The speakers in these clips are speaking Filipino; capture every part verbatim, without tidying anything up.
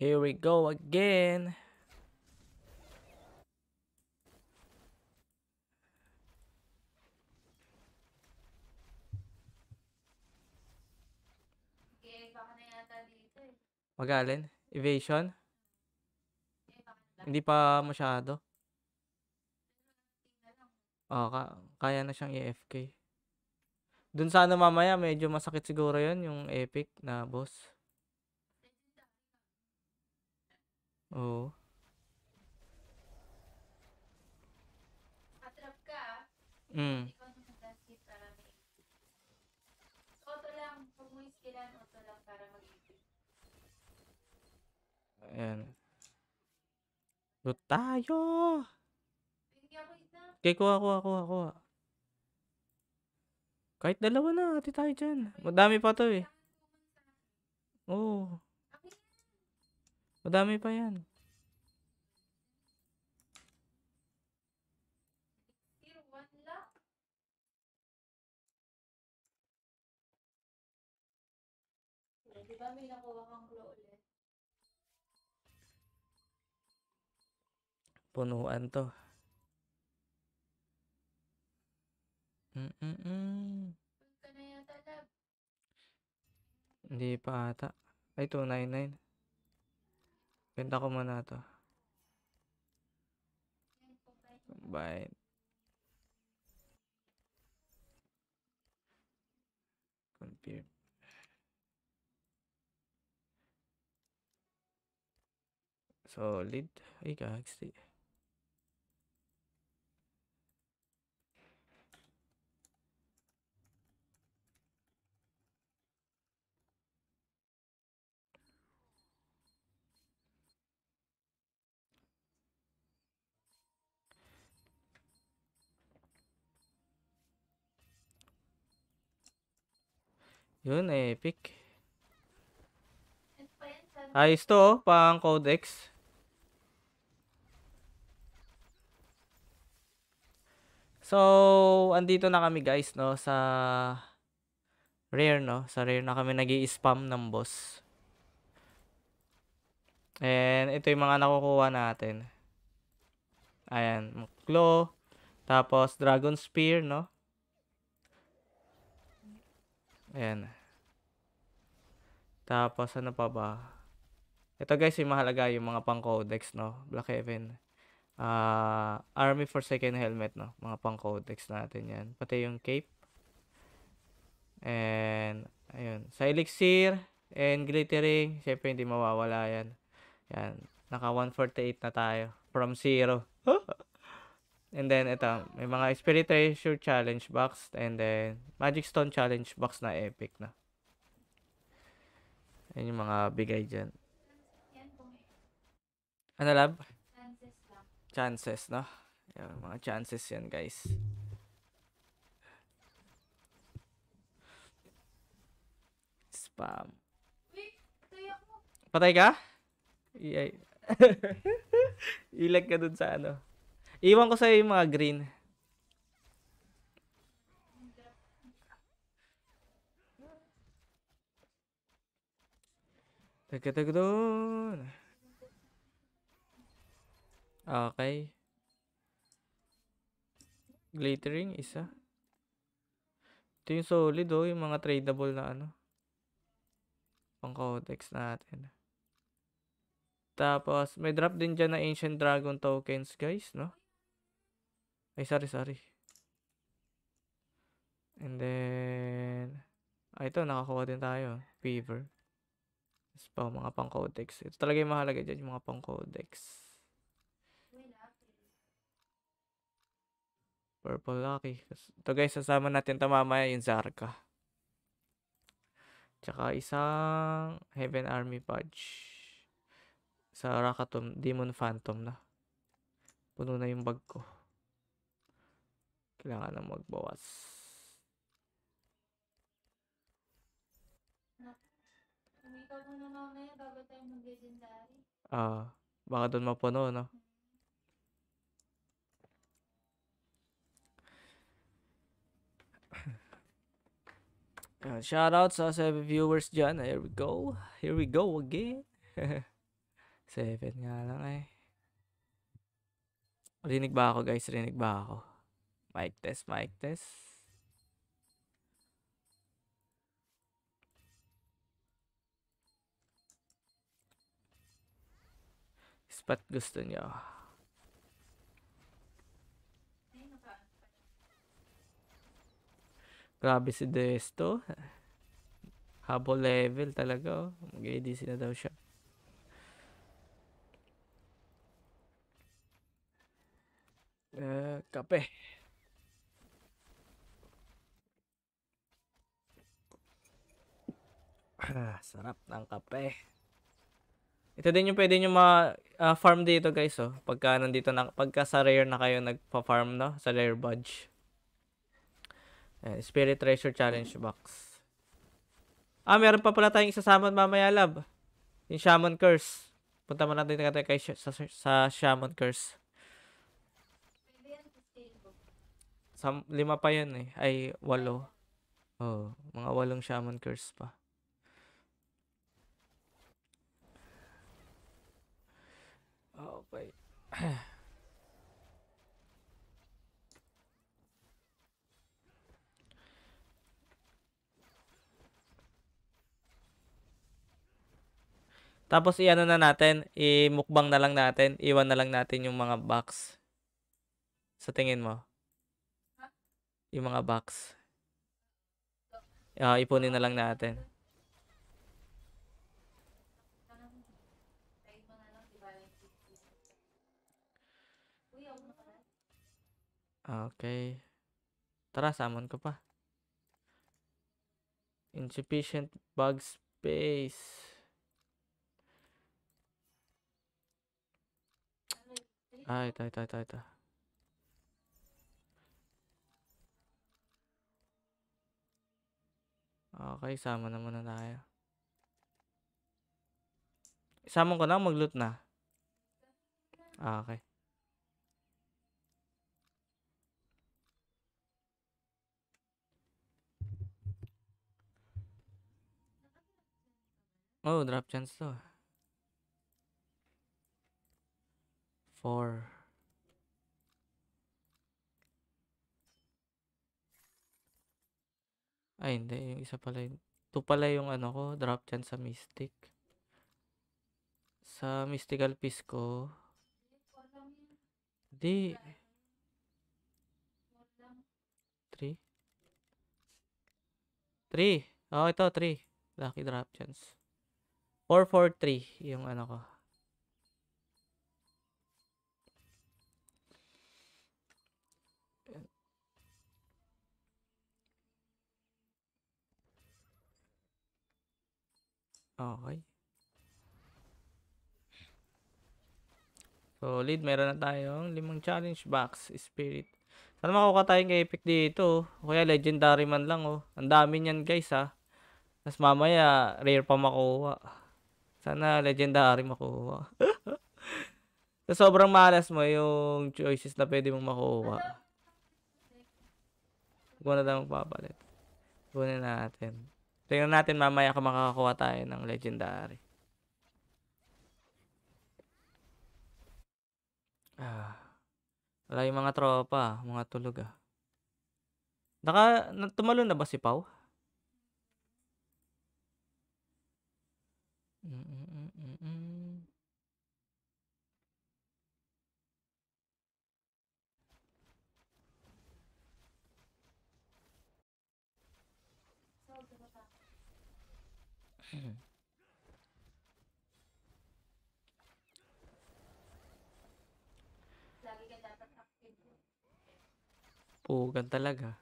Here we go again. Magalin? Evasion? Hindi pa masyado. Oh, ka kaya na siyang i-F K. Dun sana mamaya, medyo masakit siguro yon yung epic na boss. Oo. Atrap ka. Mm. Ayan. Good tayo. Okay, kuha, kuha, kuha, kuha. Kahit dalawa na, hati tayo dyan. Madami pa to eh. Oo. Madami pa yan. Diba may nakuha kang claw ulit? Punuan to. Mm mm mm. Hindi pa ata. Ay, two ninety-nine. Benta ko muna to. Bye. Confirm. Solid. Ay, kagsi. Yun, epic. Ayos to, oh, pang Codex. So, andito na kami guys, no, sa rare, no, sa rare na kami nag-i-spam ng boss. And ito yung mga nakukuha natin. Ayan, claw, tapos Dragon Spear, no. Ayan. Tapos ano pa ba? Ito guys, yung mahalaga yung mga pang Codex, no? Black Heaven uh, Army Forsaken Helmet, no? Mga pang Codex natin yan. Pati yung cape. And, ayun. Sa Elixir and Glittering, syempre hindi mawawala yan. Yan. Naka one forty-eight na tayo. From zero. And then, ito, may mga Spirit Treasure Challenge Box, and then, Magic Stone Challenge Box na epic na. Ayan yung mga bigay dyan. Ano, lab? Chances, no? Ayan, mga chances yan, guys. Spam. Patay ka? Yay. Ilag ka dun sa ano. Iwan ko sa yung mga green. Tagtag doon. Okay. Glittering, isa. Ito yung solid, oh, yung mga tradable na ano. Pang Codex natin. Tapos, may drop din dyan na Ancient Dragon Tokens, guys, no? Ay, sorry, sorry. And then, ah, ito, nakakuha din tayo. Fever. Tapos pa, mga pang-codex. Ito talaga yung mahalaga dyan, yung mga pang-codex. Purple Lucky. Ito guys, sasama natin tamamaya yung Zarka. Tsaka isang Heaven Army Pudge. Sa Rakatomb, Demonic Phantom na. Puno na yung bag ko. Kailangan na magbawas. Ah, baka doon mapuno, no? Shout out sa seven viewers dyan. Here we go. Here we go again. seven nga lang eh. Rinig ba ako guys? Rinig ba ako? Mic test, mic test. Spot gusto nyo. Grabe si Desto. Habol level talaga. Mag-A D C na daw siya. Uh, kape. Ah, sarap ng kape. Ito din yung pwede nyo ma-farm uh, dito guys. Oh. Pagka nandito na, pagka sa rare na kayo nagpa-farm na, no? Sa rare budge. Ayan, Spirit Treasure Challenge Box. Ah, meron pa pala tayong isasama mamaya, lab. Yung Shaman Curse. Punta mo natin kay sa, sa Shaman Curse. Sam, lima pa yun eh. Ay, walo. Oh, mga walong Shaman Curse pa. Okay. Tapos i-ano na natin. I-mukbang na lang natin. Iwan na lang natin yung mga box. Sa tingin mo? Yung mga box. Uh, ipunin na lang natin. Okay. Tara, summon ko pa. Insufficient bug space. Ah, ito, ito, ito, ito. Okay, sama na muna tayo. Isama ko na, mag-loot na. Okay. Oh, drop chance to. Four. Ay, hindi. Yung isa pala yun. Ito pala yung ano ko. Drop chance sa Mystic. Sa Mystical Piece ko. Di. Three. Three. Oo, oh, ito. Three. Lucky drop chance. Four, four, three. Yung ano ko. Okay. Solid. Meron na tayong limang challenge box. Spirit. Sana makuha tayong epic dito. O kaya legendary man lang. Oh. Ang dami niyan guys ha. Tapos mamaya rare pa makuha. Sana legendary makuha. So, sobrang malas mo yung choices na pwede mong makuha. Huwag na tayo magpapalit. Huwag na natin. Tingnan natin mamaya kung makakakuha tayo ng legendary. Ah, wala yung mga tropa. Mga tulog ah. Naka, tumalon na ba si Pau? Mm -mm -mm -mm. Pugan talaga.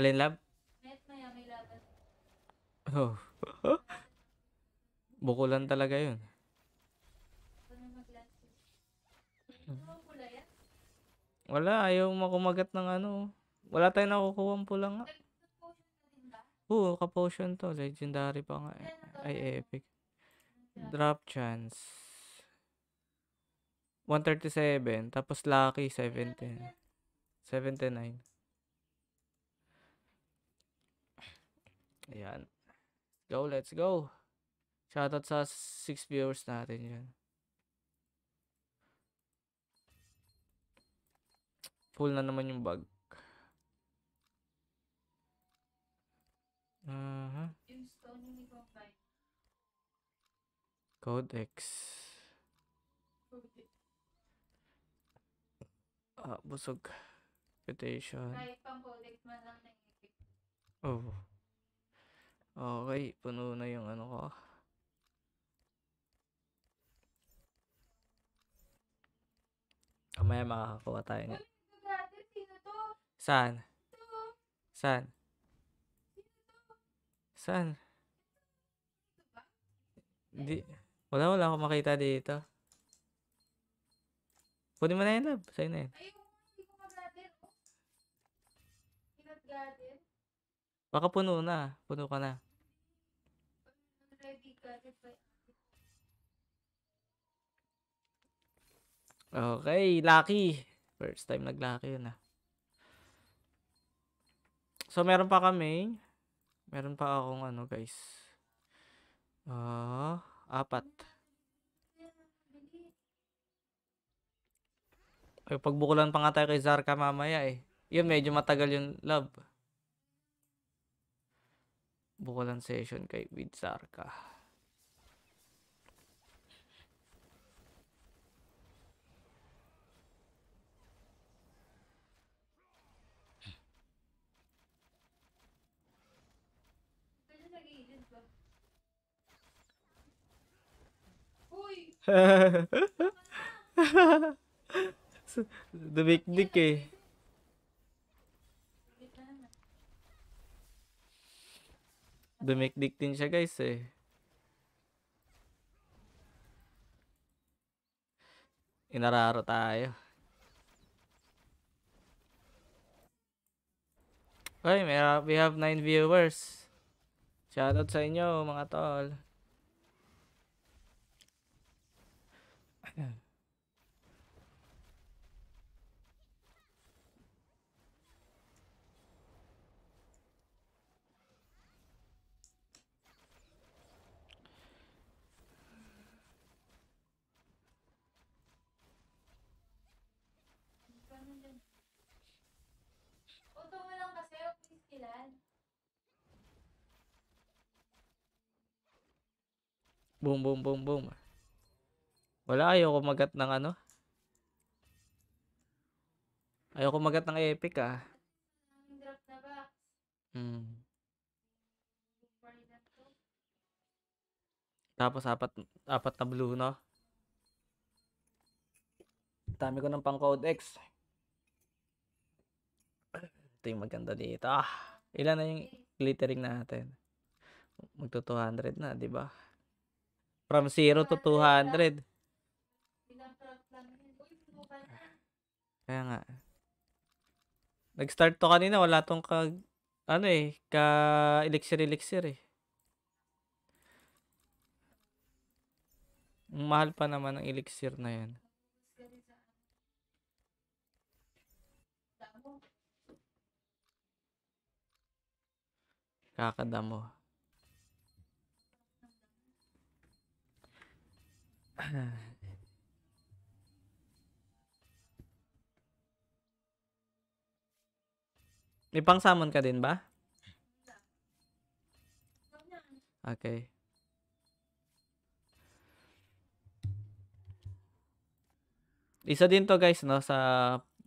Alin lab? Oh. Bukulan talaga yun. Wala, ayaw makumagat ng ano. Wala tayong nakukuha ang pula nga. Oo, kapotion to. Legendary pa nga. Ay, epic. Drop chance. one thirty-seven. Tapos lucky, seventy. seventy-nine. Ayan. Go, let's go. Shoutout sa six viewers natin yan. Full na naman yung bag. Uh-huh. Codex. Ah, busog. Reputation. Oh. Okay, puno na yung ano ko. Kamaya makakakuha tayo na. Saan? Saan? Saan? Di, wala wala akong makita dito. Pwede mo na yan, love. Sa'yo na yan. Baka puno na. Puno ka na. Okay, lucky. First time nag-lucky yun ah. So, meron pa kami. Meron pa akong ano guys. Ah, uh, apat. Ay, pagbukulan pa nga tayo kay Zarka mamaya eh. Yun, medyo matagal yun, love. Bukulan session kay with Zarka. Dumikdik eh. Dumikdik din siya guys eh. Inararo tayo. Okay, we have nine viewers. Shoutout sa inyo mga tol. Boom, boom, boom, boom. Wala, ayoko magat ng ano. Ayoko magat ng epic ah. Hmm. Tapos apat, apat na blue no. Dami ko ng pang codex. Ito yung maganda dito. Ah, ilan na yung glittering natin? Magto two hundred na, di ba? From zero to two hundred. Kaya nga. Nag-start to kanina. Wala tong ka... Ano eh. Ka... Elixir-elixir eh. Mahal pa naman ang elixir na yan. Kakadamo. May pang summon ka din ba? Okay. Isa din to guys no sa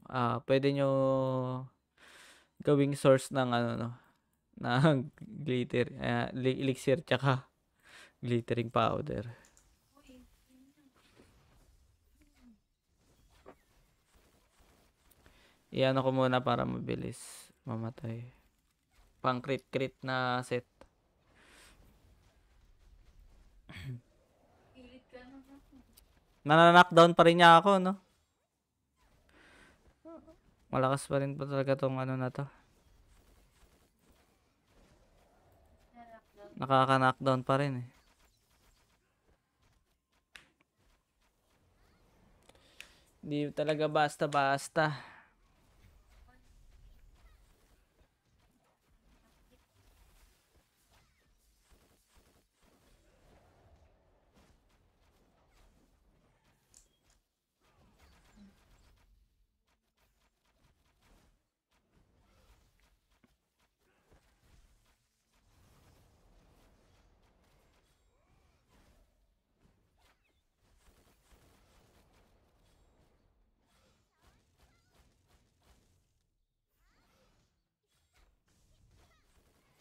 uh, pwede nyo gawing source ng ano no ng glitter uh, elixir tsaka glittering powder. Iyan ako muna para mabilis mamatay. Pang crit-crit na set. Nananakdown pa rin niya ako, no? Malakas pa rin pa talaga tong ano na to. Nakaka-knockdown pa rin eh. Hindi talaga basta-basta.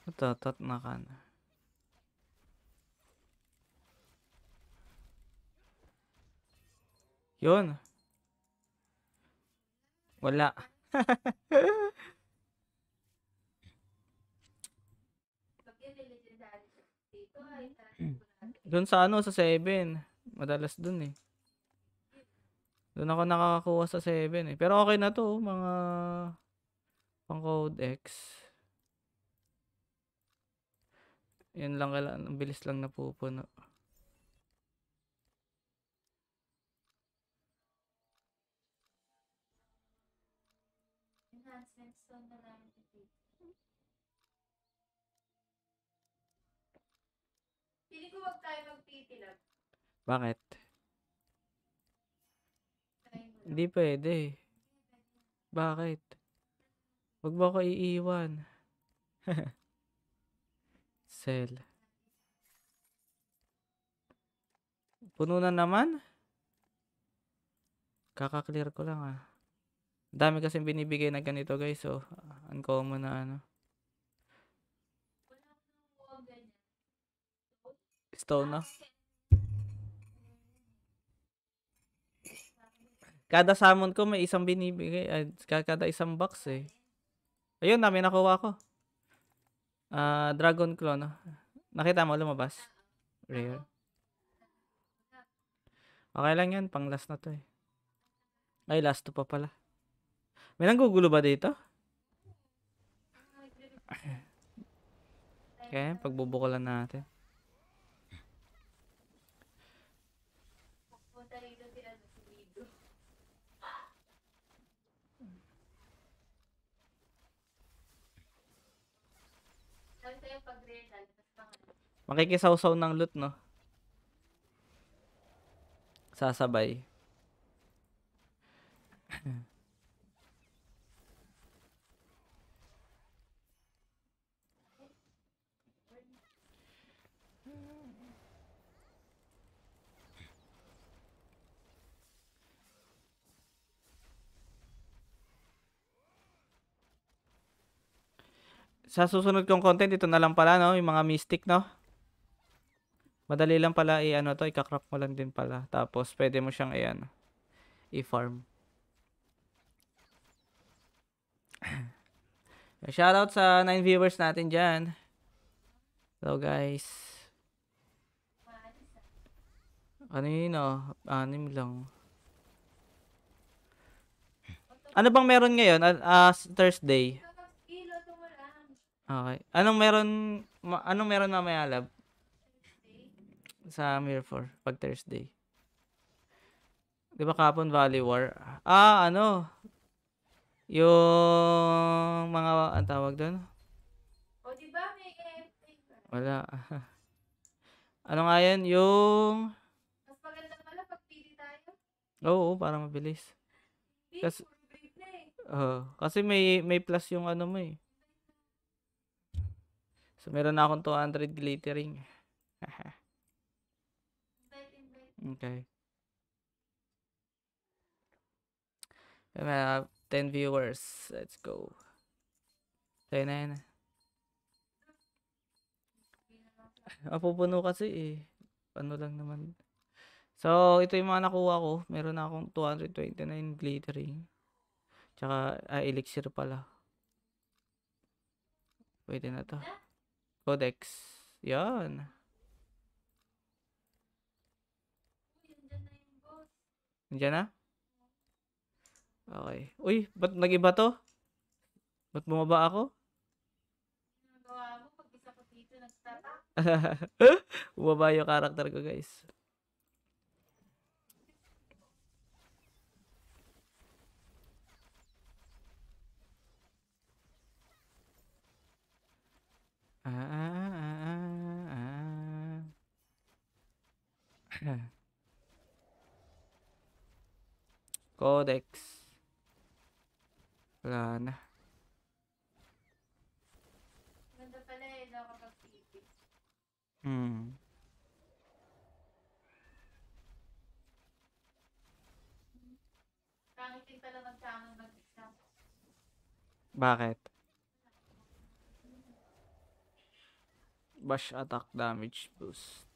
Ito, tatna ka na. Yun. Wala. Doon sa ano, sa seven. Madalas doon eh. Doon ako nakakakuha sa seven eh. Pero okay na to, mga pang Codex. Yan lang, ang bilis lang napupuno. Pili ko wag tayo magtitilap. Bakit? Hindi pwede. Bakit? Wag ba ako iiwan? Sell. Puno na naman? Kaka-clear ko lang ah. Dami kasi binibigay na ganito guys. So, uncommon na ano. Stone na. Kada summon ko may isang binibigay. Ay, kada isang box eh. Ayun na, may nakuha ko. Uh, Dragon Claw no? Nakita mo lumabas? Rare. Okay lang yan. Pang last na to eh. Ay, last to pa pala. May nanggugulo ba dito? Okay, pagbubukulan natin. Makikisaw-saw ng loot, no? Sasabay. Sa susunod kong content, ito na lang pala, no? Yung mga mystic, no? Madali lang pala i-ano to, i-craft mo lang din pala. Tapos pwede mo siyang ayan i-farm. Shoutout sa nine viewers natin diyan. Hello guys. Ano yun oh? Anim lang. Ano bang meron ngayon? Uh, Thursday. Okay. Anong meron anong meron mamaya lab? Sa Mir four pag Thursday. 'Di ba Kapon Valley War? Ah, ano? Yung mga ang tawag doon. O di ba may F F? Wala. Ano nga 'yan? Yung mas maganda pala pag pili tayo. Oo, para mabilis. Kasi uh, kasi may may plus yung ano mo eh. So meron na akong two hundred glittering. Okay. We have ten viewers. Let's go. Tayo na yan. Mapupuno kasi eh. Ano lang naman. So, ito yung mga nakuha ko. Meron na akong two hundred twenty-nine glittering. Tsaka, ah, elixir pala. Pwede na to. Codex. Yan. Nandiyan na? Okay. Uy, ba't nag-iba to? Ba't bumaba ako? Nagawa mo, pag isa ko dito, nagtata. Bumaba yung karakter ko, guys. Ah, ah, ah, ah, ah. Codex. Wala na. Ganda pala eh, nakakapag-tipid. Hmm. Pangit din pala magsamang mag-exam. Bakit? bash attack damage boost.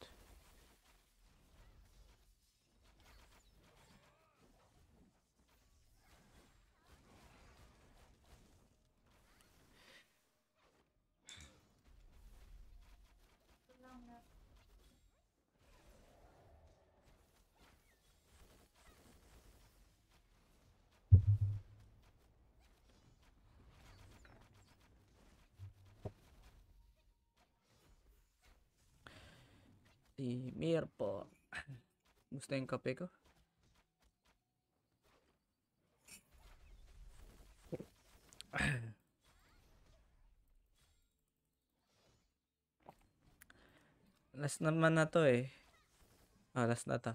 Si Mir four. Gusto yung kape ko? Last naman na to eh. Ah, last na to.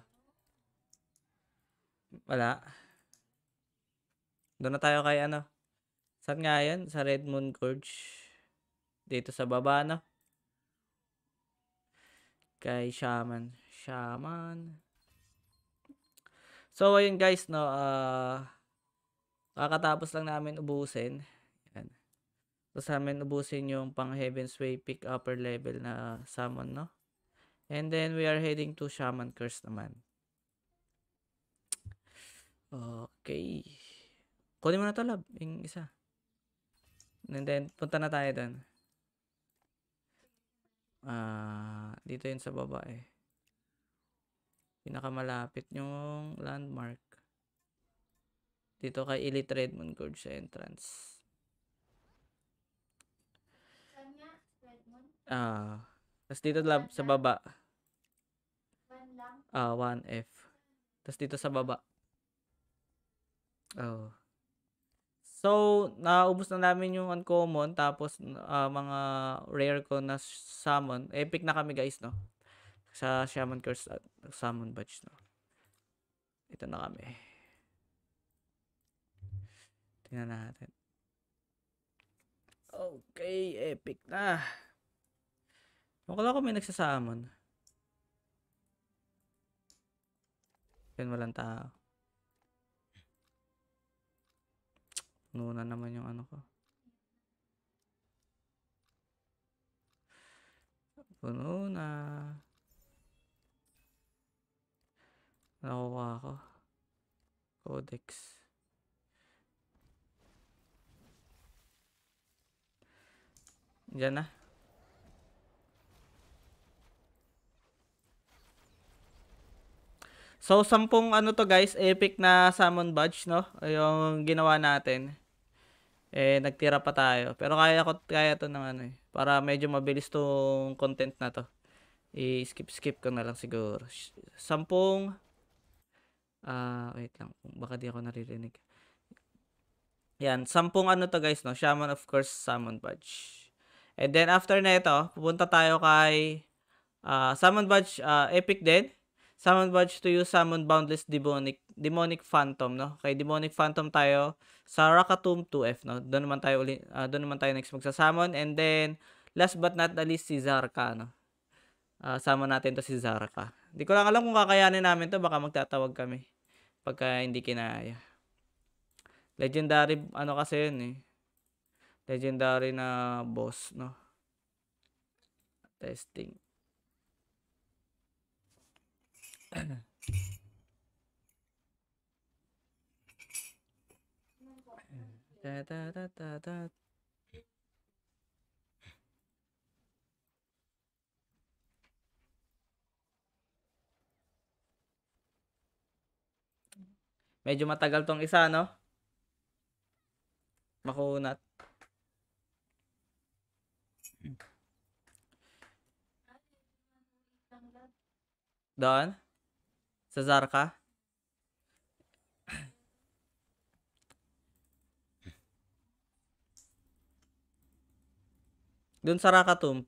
Wala. Doon na tayo kay ano. Saan nga yan? Sa Red Moon Church. Dito sa baba na. No? Kay Shaman. Shaman. So, ayun guys, no. Uh, kakatapos lang namin ubusin. Yan. Tapos namin ubusin yung pang Heaven's Way pick upper level na summon, no. And then, we are heading to Shaman Curse naman. Okay. Kunin mo na to, lab. Yung isa. And then, punta na tayo doon. Ah, uh, dito yun sa baba eh. Pinakamalapit yung landmark. Dito kay Elite Red Moon Gorge sa entrance. Kanya, Red Moon? Ah. Uh, Tapos dito lab, sa baba. One lang? Ah, uh, one F. Tapos dito sa baba. Oh. So, naubos na namin yung uncommon, tapos uh, mga rare ko na summon. Epic na kami guys, no? Sa Shaman Curse at summon batch, no? Ito na kami. Tingnan natin. Okay, epic na. Wala ko may nagsasummon. Yan, walang tao. Nuna naman yung ano ko. Puno na. Nakuha ko. Codex. Diyan na. So, sampung ano to guys, epic na summon badge, no? Yung ginawa natin. Eh, nagtira pa tayo. Pero kaya ko, kaya to ng ano eh. Para medyo mabilis tong content na to. I-skip-skip ko na lang siguro. Sampung. Ah, uh, wait lang. Baka di ako naririnig. Yan. Sampung ano to guys, no? Shaman of course, summon badge. And then after na ito, pupunta tayo kay uh, summon badge, uh, epic din. Summon badge to use summon boundless demonic demonic phantom, no? Kay demonic phantom tayo sa Rakatomb two F, no? Doon naman tayo uli, uh, doon naman tayo next magsa-summon, and then last but not the least si Zarka, no? Uh, summon natin to si Zarka. Hindi ko lang alam kung kakayanin namin to, baka magtatawag kami pagka hindi kinaya. Legendary ano kasi yun eh. Legendary na boss, no? Testing. Da, da, da, da, da. Medyo matagal tong isa, no? Makunat. Doon? Sa Zarka. Doon sa Rakatomb. Sa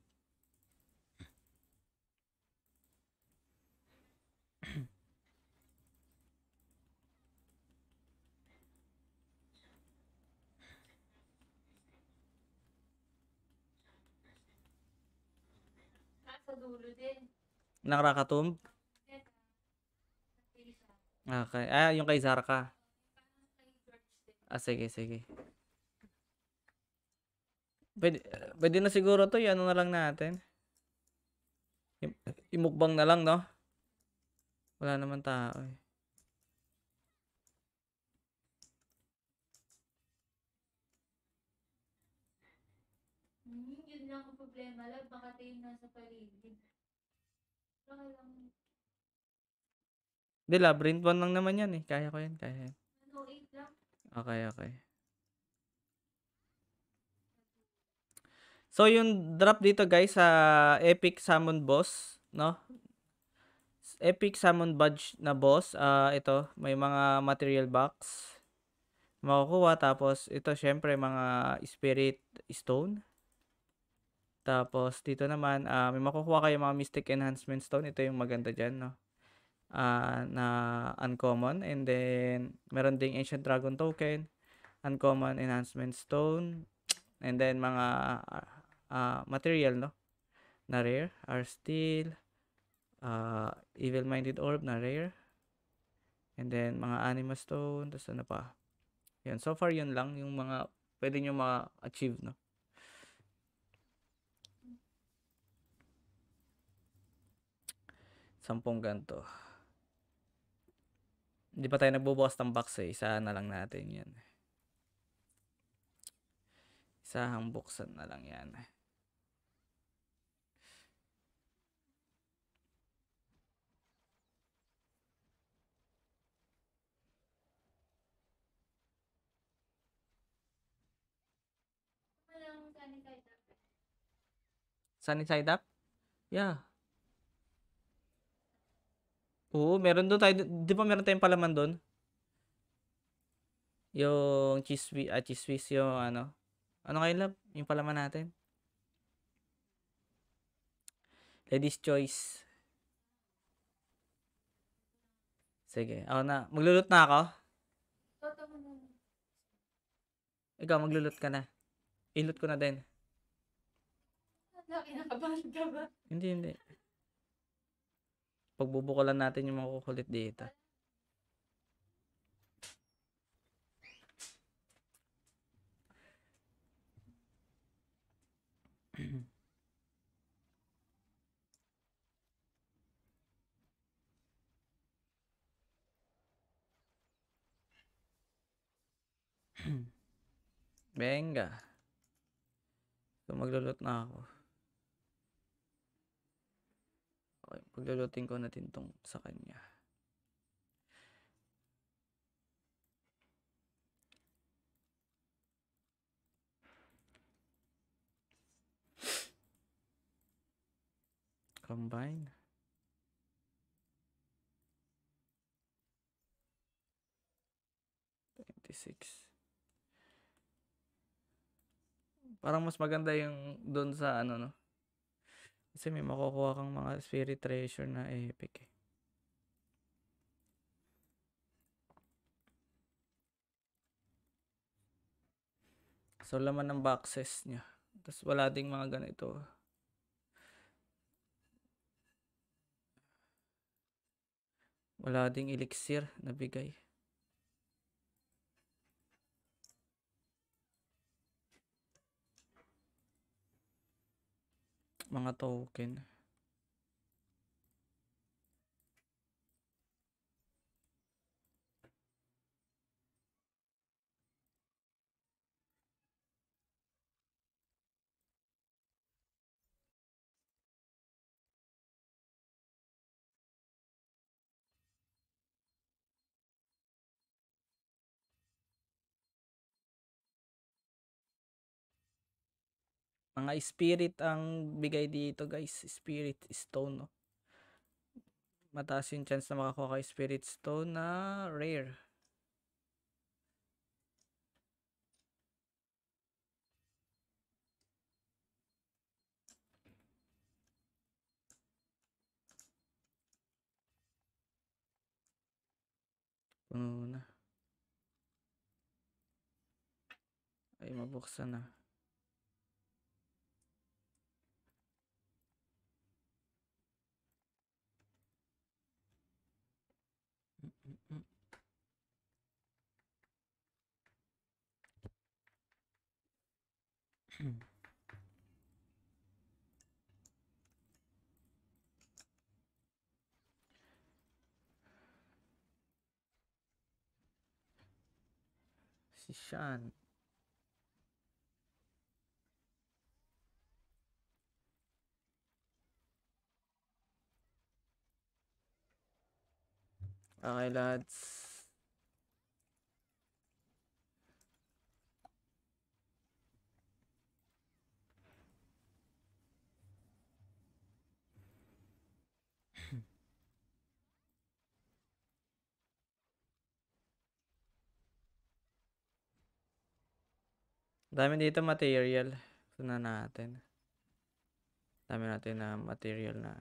dulo din. Ng Rakatomb? Okay. Ah, yung kay Zarka. Ah, sige, sige. Pwede, pwede na siguro to. Yan na lang natin. Imukbang na lang, no? Wala naman tao eh. Hmm, yun lang ang problema lang. Baka tayo nasa paligid. Baka lang. Hindi, labyrinth one lang naman yan eh. Kaya ko yan, kaya yan. Ano, eight lang? Okay, okay. So, yung drop dito guys sa uh, Epic Summon Boss, no? Epic Summon Badge na boss. Uh, ito, may mga material box makukuha. Tapos, ito syempre mga Spirit Stone. Tapos, dito naman, uh, may makukuha kayo mga Mystic Enhancement Stone. Ito yung maganda dyan, no? Uh, na uncommon. And then, meron ding Ancient Dragon Token, Uncommon Enhancement Stone. And then, mga... Uh, Uh, material, no? Na rare. Are Steel. Uh, Evil-minded orb na rare. And then, mga anima stone. Tapos ano pa? Yun. So far, yun lang. Yung mga, pwede nyo ma-achieve, no? Sampung ganto. Hindi pa tayo nagbubukas ng box, eh. Isa na lang natin yan. Isahang buksan na lang yan. Sunny side up? Yeah. Oo, meron doon tayo. Di ba meron tayong palaman doon? Yung chiswi, ah, chiswis yung ano. Ano kayo love? Yung palaman natin. Ladies choice. Sige, ako na. Maglulot na ako. Ikaw, maglulot ka na. Ilot ko na din. Kinakabahan ka ba? Hindi, hindi. Pagbubukulan natin yung mga kukulit dito. Benga. So, maglulot na ako. Paglulutin ko natin tong sa kanya. Combine. twenty-six. Parang mas maganda yung doon sa ano, no? Kasi may makukuha kang mga spirit treasure na epic eh. So, laman ng boxes niya. Tapos wala ding mga ganito. Wala ding elixir na bigay. Mga token. Mga spirit ang bigay dito guys. Spirit stone, no? Mataas yung chance na makakuha kay spirit stone na rare. Puno na. Ay, mabuksan na. si Shan. Okay, lads. Dami dito material. Suna natin. Dami natin na material na.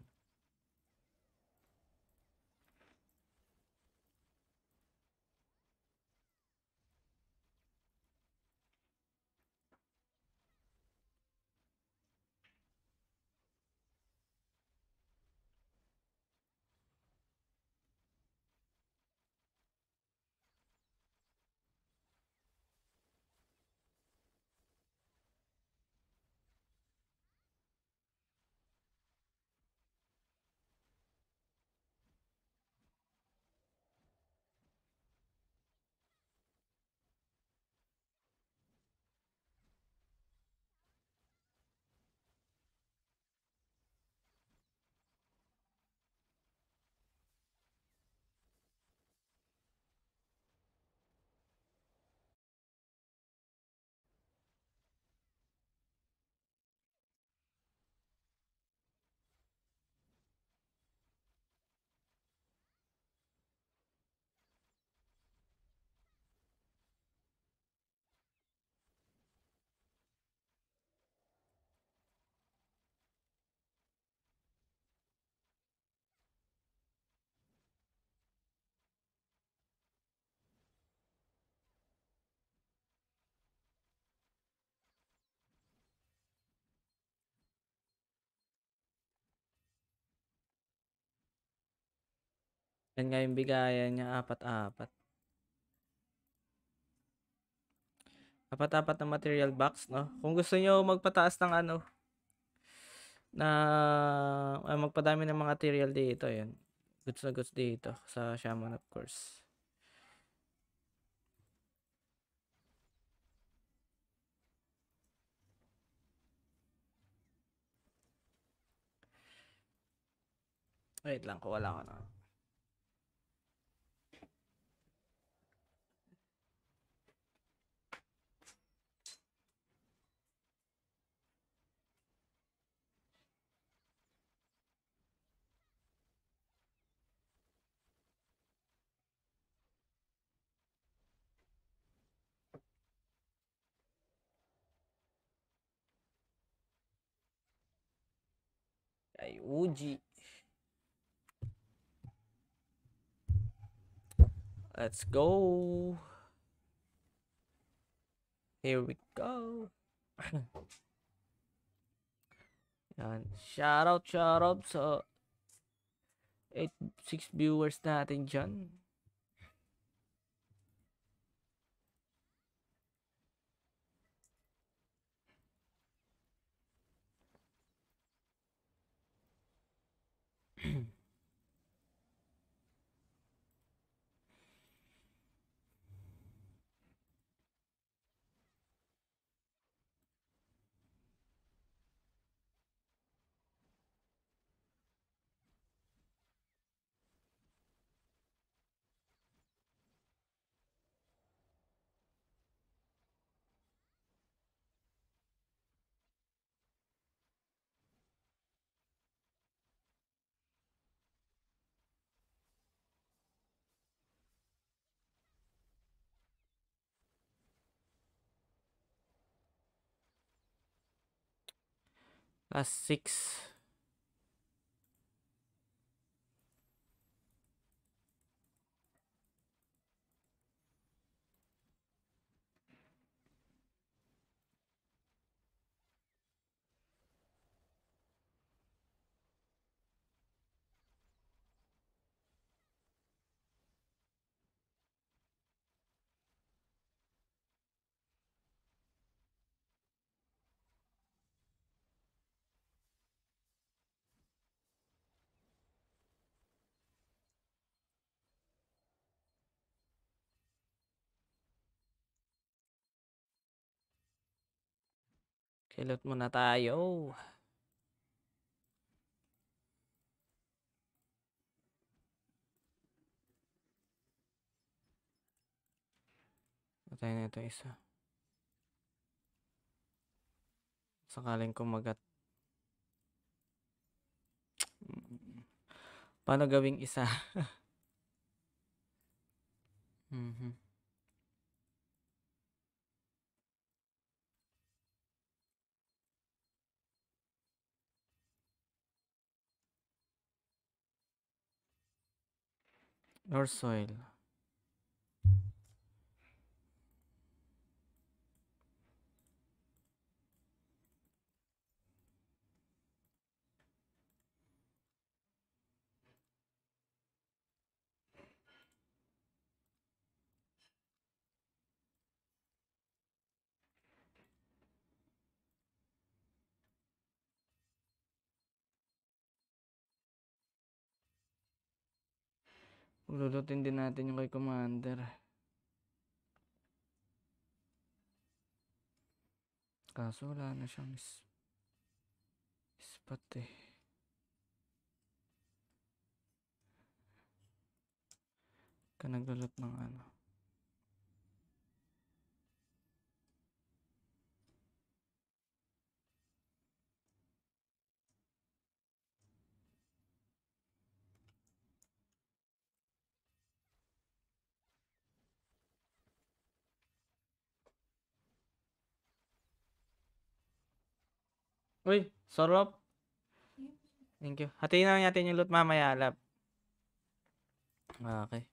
Yan nga yung bigayan niya, apat-apat. Apat-apat na material box, no? Kung gusto niyo magpataas ng ano, na ay, magpadami ng mga material dito, yun. Goods na goods dito, sa Shaman, of course. Wait lang, ko wala ko na. Ay, Uji. Let's go. Here we go. Yan. Shout out, shout out sa eight six viewers natin dyan. Last six. Kilot muna tayo. Patayin na ito isa. Sakaling kumagat. Paano gawing isa? Mm-hmm. Or soil. Lulutin din natin yung kay Commander. Kaso wala na siyang is ispat eh. Ka naglulot ng ano. Uy, sarap. Thank you. Hatiin na natin yung loot mamaya, lab. Okay.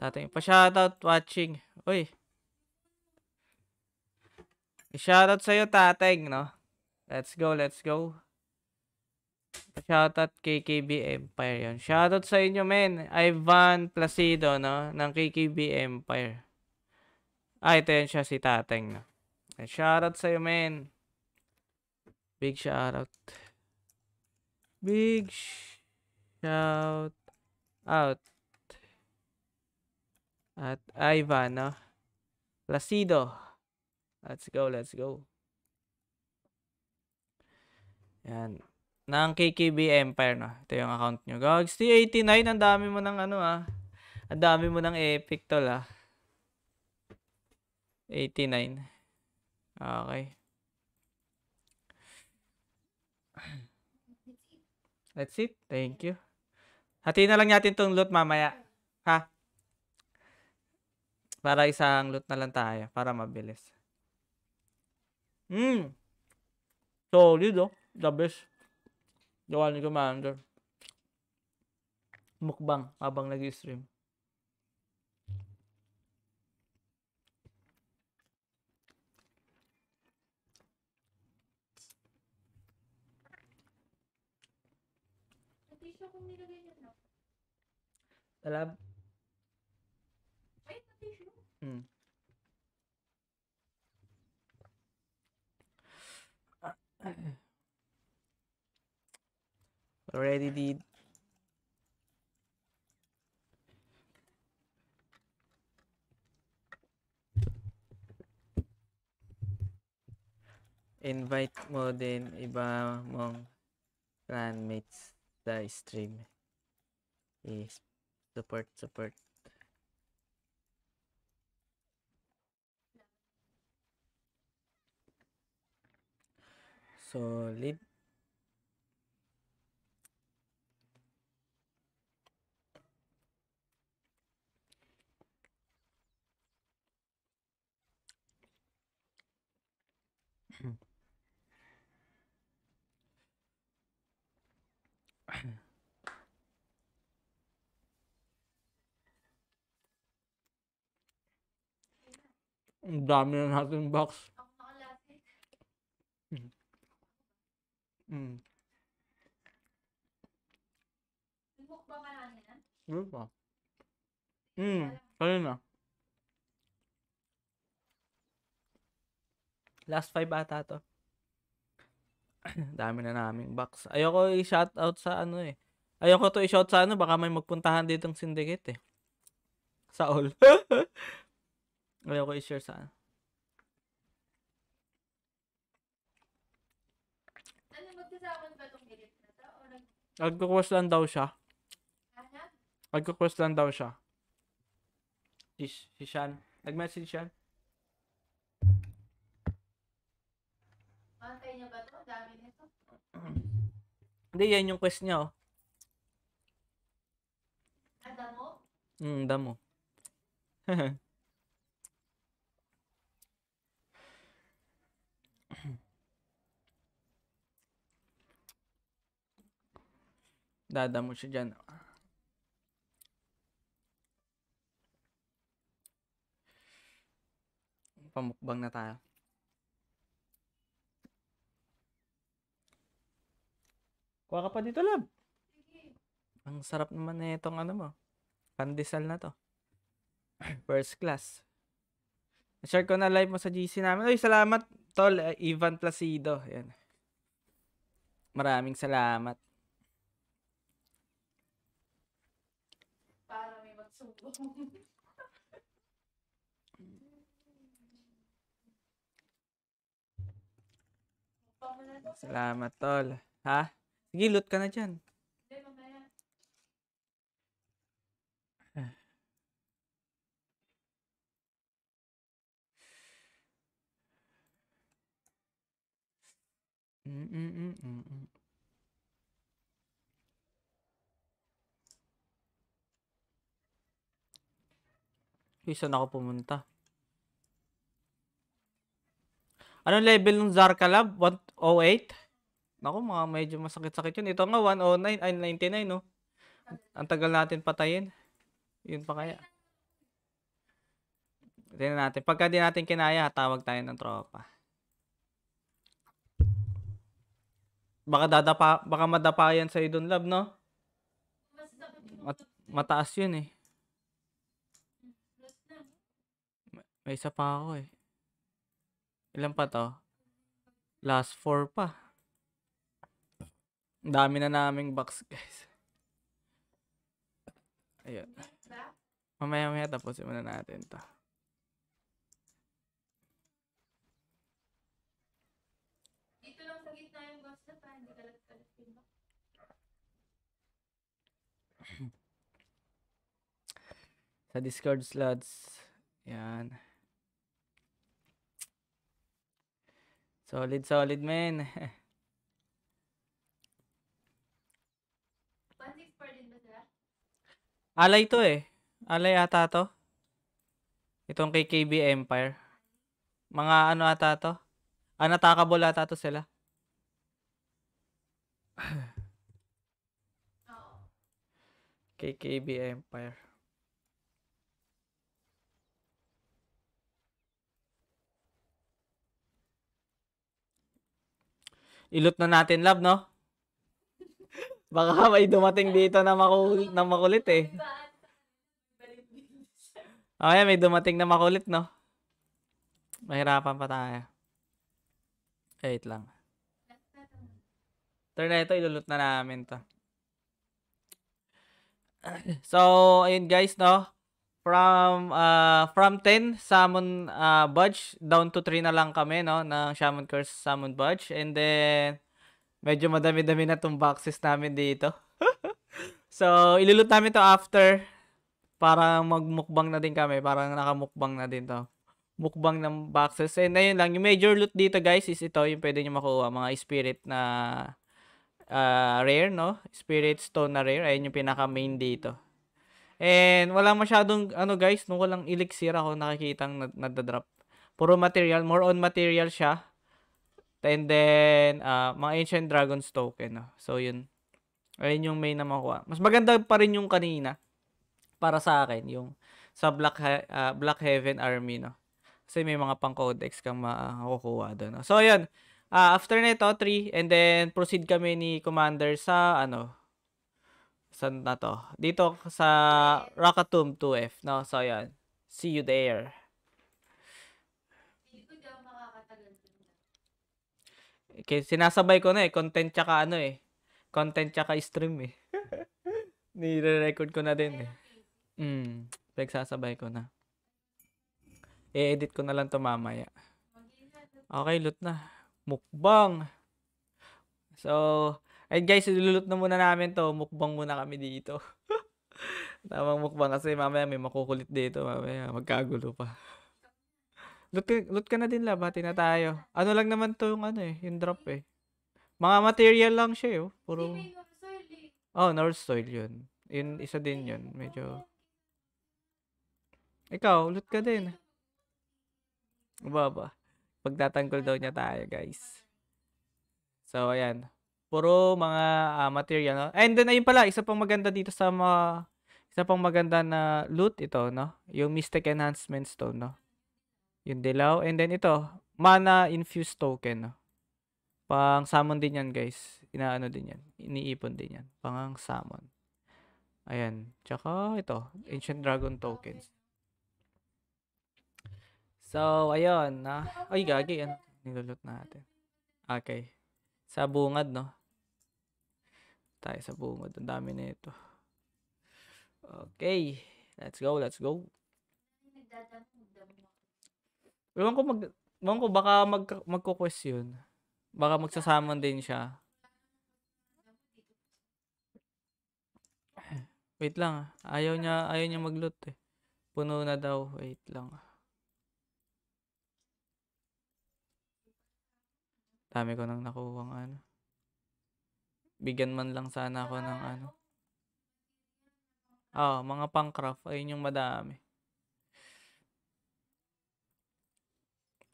Tateng, pa-shoutout watching. Uy. I-shoutout sa'yo, Tateng, no? Let's go, let's go. Pa-shoutout K K B Empire yun. Shoutout sa inyo, men. Ivan Placido, no? Ng K K B Empire. Ah, ito yun siya, si Tateng, no? Shoutout sa'yo, men. Big shout out. Big shout out. At Ivan, no? Placido. Let's go, let's go. Yan. Nang K K B Empire, no? Ito yung account nyo. Gogs, T eighty-nine. Ang dami mo ng ano, ah. Ang dami mo ng epic tol, ah. eighty-nine. Okay. That's it. Thank you. Hatiin na lang natin tong loot mamaya. Ha? Para isang loot na lang tayo. Para mabilis. Hmm. Solid, oh. The best. Gawa ni Commander. Mukbang. Habang nag-stream. Alam? Hmm. Already did. Invite mo din iba mong clanmates sa stream. Yes. Support, support. Solid. Ang dami na natin box. Mm. Mm. Diba? Mm. Kanina. Last five ata to. Dami na naming box. Ayoko i-shout out sa ano eh. Ayoko to i-shout sa ano. Baka may magpuntahan ditong syndicate eh. Sa all. Ayaw ko i-share saan. Nag-request lang daw siya. Nag-request lang daw siya. Si Shan. Nag-message siya. Pantay niya ba ito? Dami nito. Hindi, yan yung quest niya, oh. Ah, damo? Hmm, damo. Dadamo siya dyan. Pamukbang na tayo. Kuha ka pa dito, lab. Ang sarap naman na itong ano mo. Pandesal na to. First class. Share ko na live mo sa G C namin. Uy, salamat, tol. Ivan Placido. Yan. Maraming salamat. Para may magsubong. Salamat, tol. Ha? Sige, loot ka na dyan. Mm-mm-mm-mm-mm. Saan ako pumunta? Ano level ng Zarka Lab? one oh eight? Naku, mga medyo masakit-sakit yun. Ito nga, one oh nine, ay ninety-nine, no? Ang tagal natin patayin. Yun pa kaya. Tignan natin. Pagka di natin kinaya, tawag tayo ng tropa. Baka dadapa, baka madapa yan sa'yo dun, love, no? Mat mataas yun, eh. May isa pa ako, eh. Ilan pa to? Last four pa. Dami na naming box, guys. Ayun. Mamaya-maya tapusin muna natin to. Dito lang sa gitna yung box na pa. Hindi kalat-kalat yung box. Sa Discord slots. Yan. Solid, solid, men. Alay to eh. Alay ata to. Itong K K B Empire. Mga ano ata to. Unattackable ata to sila. K K B Empire. Ilot na natin, love, no? Baka may dumating dito na, maku na makulit eh. Okay, may dumating na makulit, no? Mahirapan pa tayo. Wait lang. Turn na ito, ilulut na namin to. So, ayun guys, no? From uh, from ten Salmon uh, Budge, down to three na lang kami, no? Ng Shaman Curse Salmon Budge. And then... medyo madami-dami na itong boxes namin dito. So, iluluto namin to after. Para magmukbang na din kami. Parang nakamukbang na din to. Mukbang ng boxes. And ayun lang. Yung major loot dito guys is ito. Yung pwede nyo makuha. Mga spirit na uh, rare, no? Spirit stone na rare. Ayun yung pinaka-main dito. And walang masyadong, ano guys, nung walang elixir ako nakikitang nad nadadrop. Puro material. More on material siya. And then, uh, mga Ancient Dragon Token. No? So, yun. Ayun yung main na makuha. Mas maganda pa rin yung kanina. Para sa akin. Yung sa Black, uh, Black Heaven Army. No? Kasi may mga pang Codex kang makukuha doon. No? So, yun. Uh, after na ito, three. And then, proceed kami ni Commander sa, ano, saan na to? Dito sa Rakatomb two F. No? So, yun. See you there. Okay, sinasabay ko na eh. Content tsaka ano eh. Content tsaka stream eh. Nire-record ko na din eh. Hmm. Pagsasabay ko na. I-edit ko na lang to mamaya. Okay, loot na. Mukbang. So, Ayun guys, ilulot na muna namin to. Mukbang muna kami dito. Tamang mukbang kasi mamaya may makukulit dito. Mamaya magkagulo pa. Loot, loot ka na din lab. Hati na tayo. Ano lang naman to yung ano eh. Yung drop eh. Mga material lang siya eh. Puro... Oh, North Soil yun. Yun, isa din yun. Medyo... Ikaw, loot ka din. Baba. Pagtatanggol daw niya tayo guys. So, ayan. Puro mga uh, material, no? And then, ayun pala, isa pang maganda dito sa mga, isa pang maganda na loot ito, no? Yung Mystic Enhancement Stone, no? Yung dilaw. And then, ito, Mana Infused Token, no? Pang summon din yan, guys. Inaano din yan. Iniipon din yan. Pang summon. Ayan. Tsaka, ito, Ancient Dragon Tokens. So, ayun, na. Ay, gagi, yan. Nilulot natin. Okay. Sa bungad, no? Tayo sa bungad. Ang dami na ito. Okay. Let's go, let's go. Ewan ko, mag, ewan ko baka mag, magko-question. Baka magsasummon din siya. Wait lang. Ayaw niya, ayaw niya mag-loot eh. Puno na daw. Wait lang. Dami ko nang nakuwang ano. Bigyan man lang sana ako ng ano. Ah, oh, mga pang-craft. Ayun yung madami.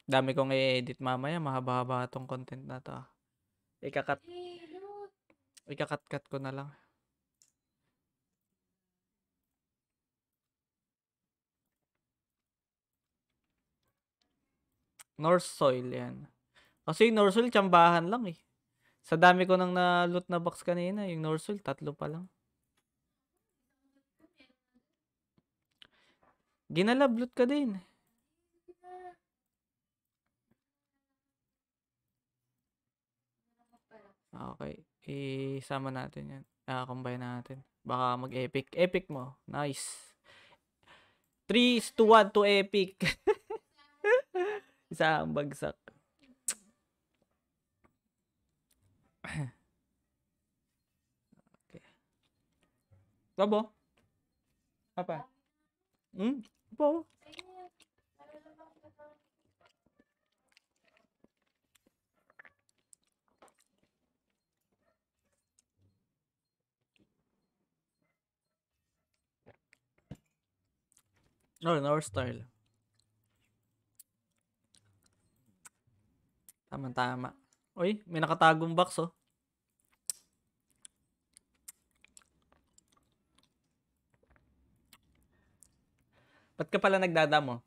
Dami kong i-edit mamaya. Mahaba-haba itong content na to. Ikakat. Ikakat-kat ko na lang. North Soil yan. Kasi yung North Soil, tsambahan lang eh. Sa dami ko nang na-loot na box kanina, yung North Soil, tatlo pa lang. Ginalabloot ka din. Okay. Isama natin yan. Ah, combine natin. Baka mag-epic. Epic mo. Nice. three is to one to epic. Isa ang bagsak. Okay. Babo? Apa? Hmm? Po. No, in our style. Tama tama. Oy, may nakatagong box oh. Ba't ka pala nagdadamo?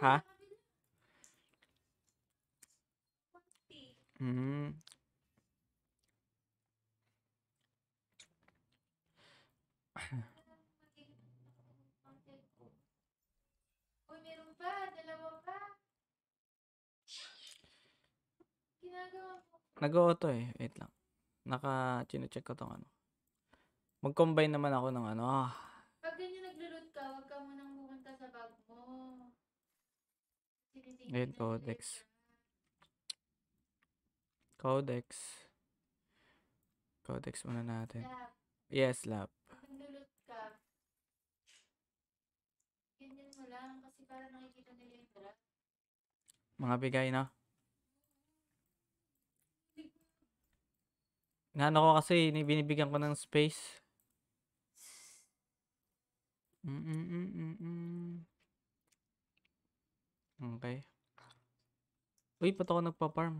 Ha? Hmm. Uy, meron pa. Dalawa pa. Ginagawa ko. Nag-auto eh. Wait lang. Naka-chino-check ko itong ano. Mag-combine naman ako ng ano. Ah. Pag ganyan naglulot ka, huwag ka munang pumunta sa bag mo. Ayan, Codex. Codex. Codex muna natin. Lab. Yes, lap. Pag naglulot ka, ganyan mo lang kasi para nakikita nila yung drop. Mga bigay na. Nano ko kasi, binibigyan ko ng space. Mm -mm -mm -mm -mm. Okay. Uy, ba't ako nagpa-farm?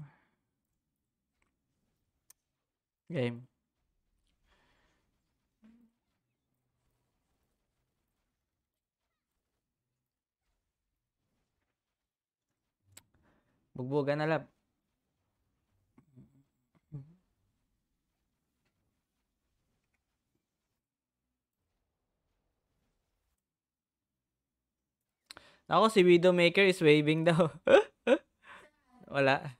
Game. Bugbuga na lab. Ako, si Widowmaker is waving daw. Wala.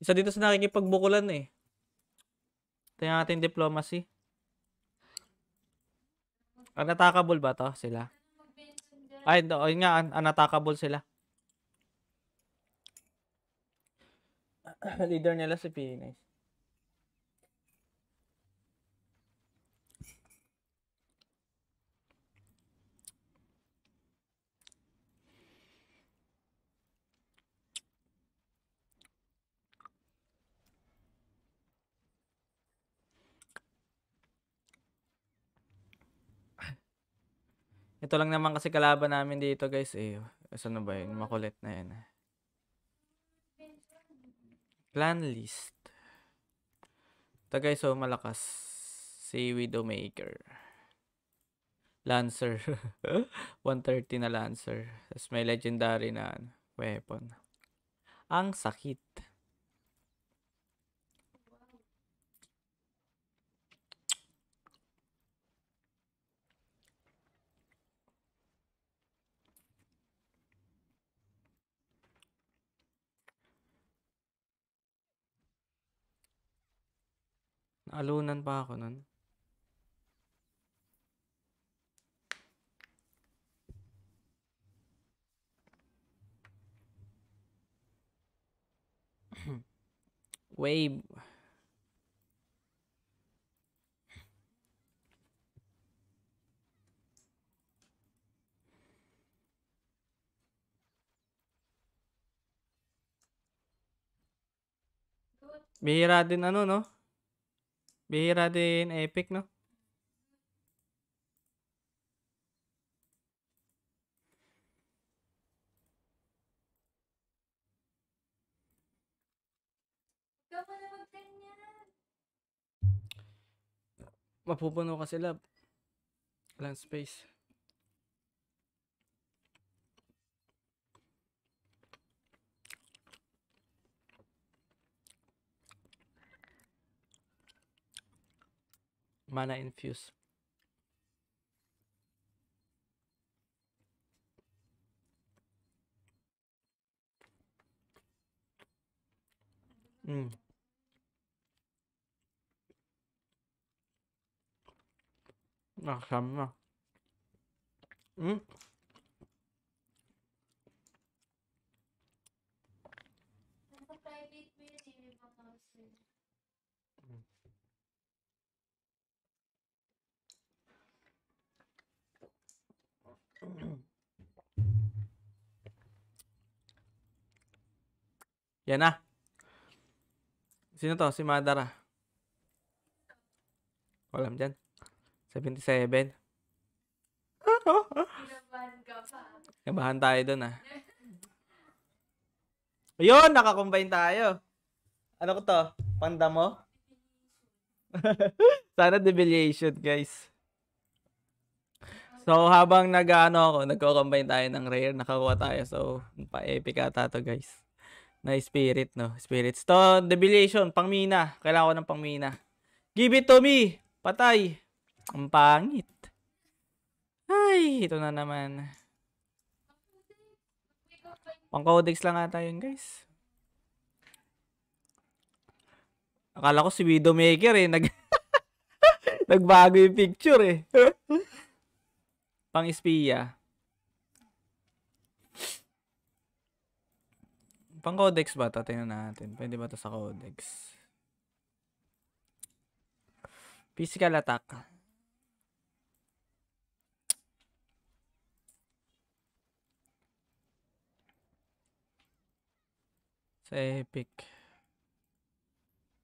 Isa dito sa nakikipagbukulan eh. Tingnan natin diplomacy. Unattackable ba to sila? Ay, no, yun nga, unattackable sila. Leader nila si Phoenix. Ito lang naman kasi kalaban namin dito guys eh. Saan na ba yun? Makulit na yun. Clan list. Ito guys, so malakas. Si Widowmaker. Lancer. one thirty na Lancer. Tapos may legendary na ano, weapon. Ang sakit. Alunan pa ako nun. Wave. Bihira din ano, no? Bihira din, epic, no? Mapupuno ka sila. Walang space. Mana Infused. Mm. Nakasama. Mm. Yan na. Sino to? Si Madara. Walang dyan. seventy-seven. Kabahan tayo dun ah. Ayun! Nakakombine tayo. Ano ko to? Panda mo? Sana deviation guys. So habang nag-ano ako, nagko-combine tayo ng rare. Nakakuha tayo. So pa-epic ata to guys. Na spirit, no? Spirit Stone. Debiliation. Pangmina. Kailangan ko ng pangmina. Give it to me. Patay. Ang pangit. Ay, ito na naman. Pang codex lang ata yun, guys. Akala ko si Widowmaker, eh. Nag Nagbago yung picture, eh. Pang espiya. Pang codex ba ito? Tingnan natin. Pwede ba ito sa codex? Physical attack. Sa epic.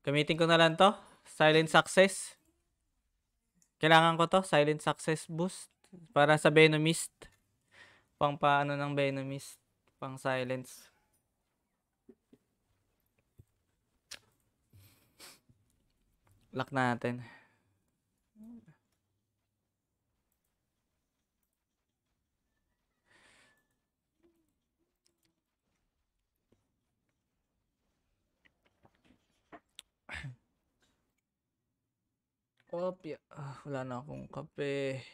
Gamitin ko na lang to. Silent success. Kailangan ko to. Silent success boost. Para sa Venomist. Pang paano ng Venomist. Pang silence. Lock natin. Kopya. Ah, wala na akong kape.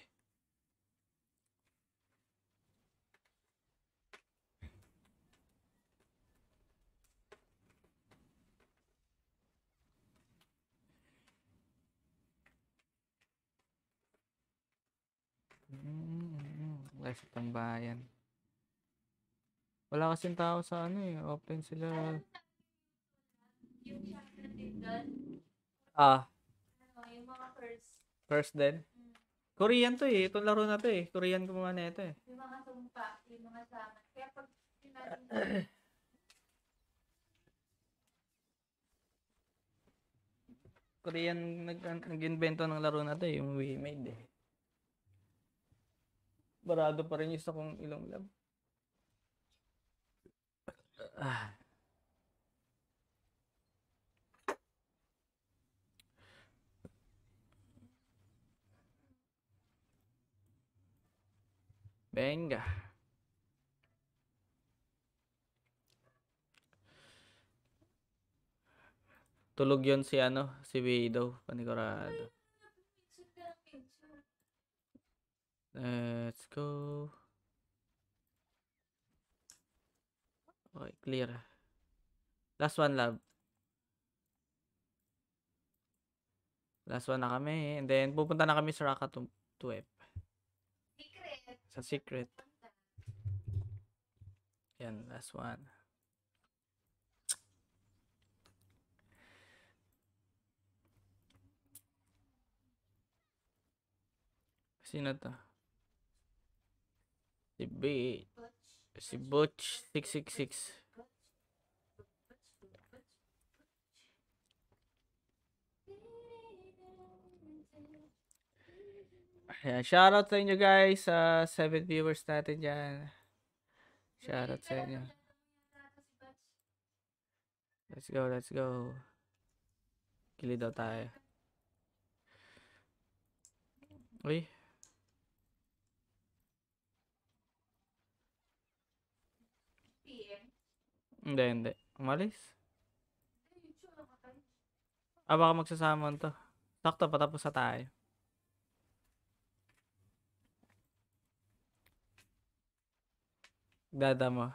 Mm-hmm. Life ng bayan. Wala kasing tao sa ano eh. Offline sila. Yung shop natin doon. Ah. Ano, yung mga curse. Curse din? Mm. Korean to eh. Itong laro na to eh. Korean gumawa na ito eh. Yung mga sumpa. Yung mga sama. Kaya pag sinasin Korean nag-invento ng laro na to eh. Yung we made eh. Barado pa rin yung isa kong ilong lab. Ah. Venga. Tulog yon si ano, si Widow, panigurado. Let's go. Okay, clear. Last one, love. Last one na kami. And then, pupunta na kami sa Rakatomb Web. Secret. Sa secret. Yan, last one. Sino to? Si B, si Butch six six six. Ayan, shoutout sa inyo guys sa uh, seven viewers natin dyan. Shoutout sa inyo. Let's go, let's go. Kili daw tayo. Uy. Hindi, hindi. Umalis? Ah, baka magsasaman to. Sakto, patapos na tayo. Dada mo.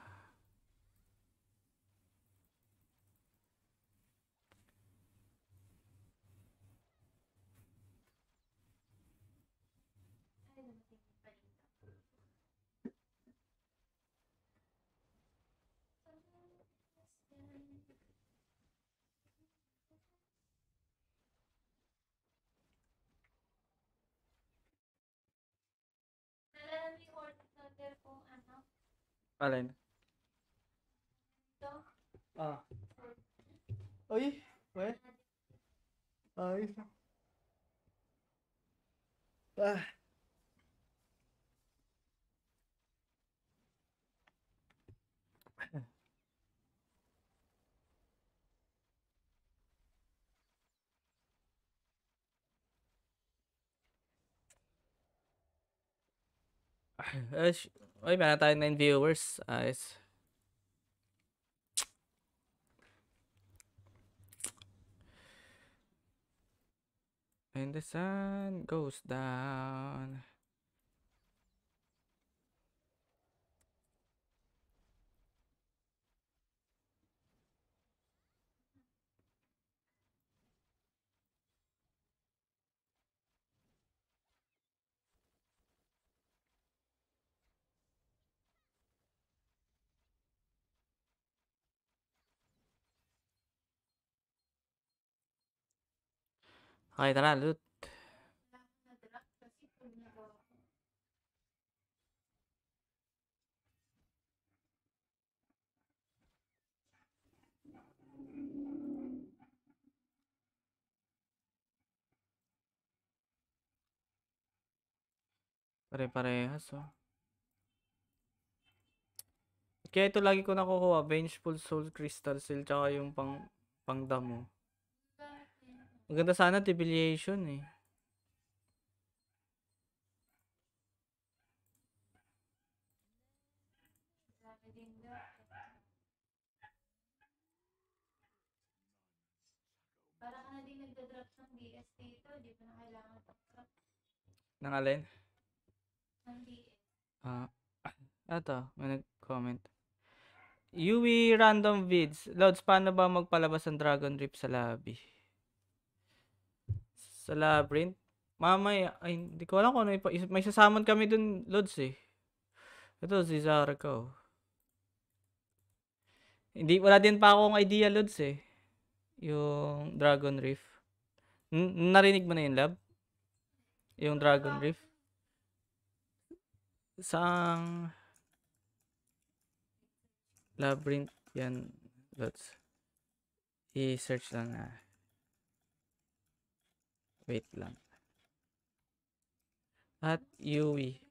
Alin? Ah. Uy, wait. Ah, isa. Ah. Ah. Uy, meron tayo nine viewers. Ayos. And the sun goes down. Okay, tara, loot. Pare-parehas, oh. Kaya ito lagi ko nakukuha, Vengeful Soul Crystal Seal, tsaka yung pang, pang damo. Maganda sana debiliation eh. Parang na din nagda-drop ng D S dito, di pa na kailangan pag-drop. Nang alin? Ng D S. Ah, ato, may nag-comment. U V random vids. Lods, paano ba magpalabas ng Dragon Reef sa lobby? Sa labyrinth, Mamaya, ay, hindi ko alam kung ano ipa. May sasamon kami dun, Lods eh. Ito, si Zarka. Oh. Hindi, wala din pa akong idea, Lods eh. Yung Dragon Reef. N narinig mo na yun, Lab? Yung Dragon Reef. Saang Labyrinth yan, Lods. I-search lang na. Wait lang. At Yui.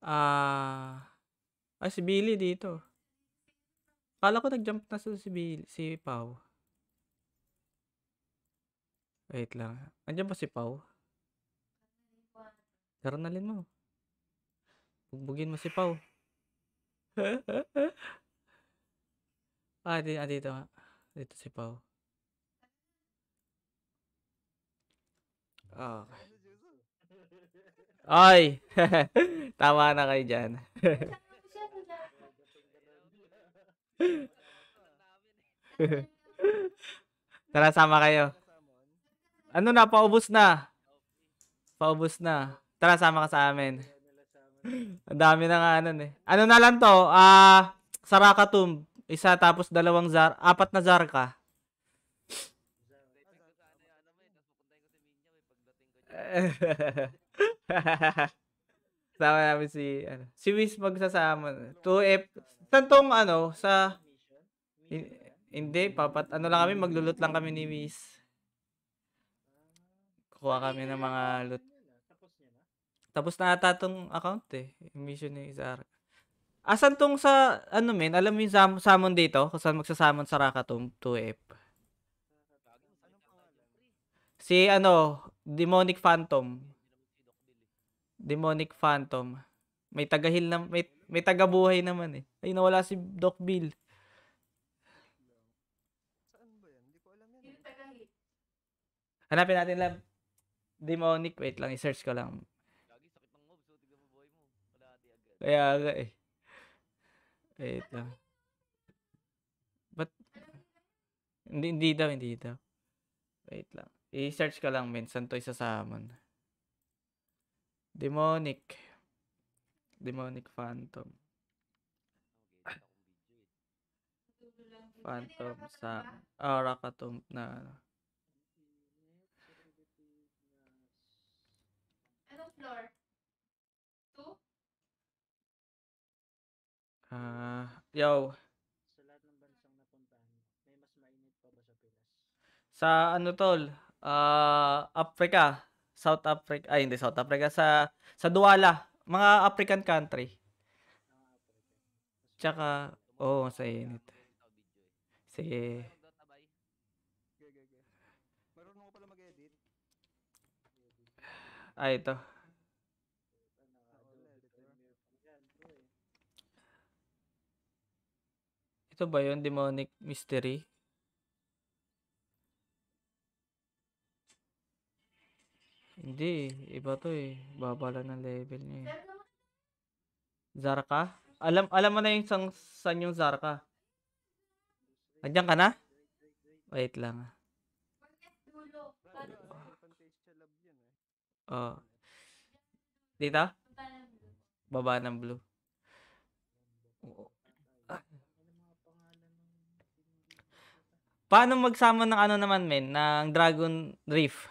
Ah, uh, ay si Billy dito. Kala ko nag-jump na si Billy, si Pau. Wait lang. Andiyan pa si Pau? Karnalin mo. Bugbugin mo si Pau. ah, di, ah, dito nga. Dito si Pau. Ah. Ay! Tama na kayo dyan. Tara, sama kayo. Ano na, paubos na. Paubos na. Tara, sama ka sa amin. Ang dami na nga nun eh. Ano na lang to? Ah, uh, sa Rakatomb. Isa tapos dalawang zar, apat na Zarka. Sama namin si ano, si Wiz magsasama. two F. Tantong ano sa in, hindi papat ano lang kami maglulut lang kami ni Wiz. Kuha kami ng mga loot. Tapos na ata tong account eh. Mission ni Zarka. Asan tong sa, ano men, alam mo yung summon dito? Kasi magsasamon sa Rakatomb two F. Si ano, Demonic Phantom. Demonic Phantom. May tagahil na, may, may tagabuhay naman eh. Ay, nawala si Doc Bill. Saan ba yan? Hindi ko alam yan. Hanapin natin lang. Demonic, wait lang, i-search ko lang. Kaya nga eh. Wait lang. But, hindi, hindi daw, hindi daw. Wait lang. I-search ka lang, men. Saan to isasamon? Demonic. Demonic Phantom. Phantom sa ah, Rakatomb na ano. Anong floor? Ah, uh, yo. Sa lahat ng bansang napuntahan, may mas mainit pa ba sa Pinas? Sa ano tol? Ah, uh, Africa, South Africa. Ay, hindi South Africa, sa sa Duwala, mga African country. Tsaka oh, sa init. Sige. Marunong ko pala mag-edit. Ay, ito. Ito ba yun? Demonic Mystery? Hindi. Iba to eh. Babala ng level niya eh. Zarka? Alam, alam mo na yung sang, saan yung Zarka? Andiyan ka na? Wait lang. Oh. Dito? Baba ng blue. Oo. Paano magsama ng ano naman, men? Ng Dragon Reef?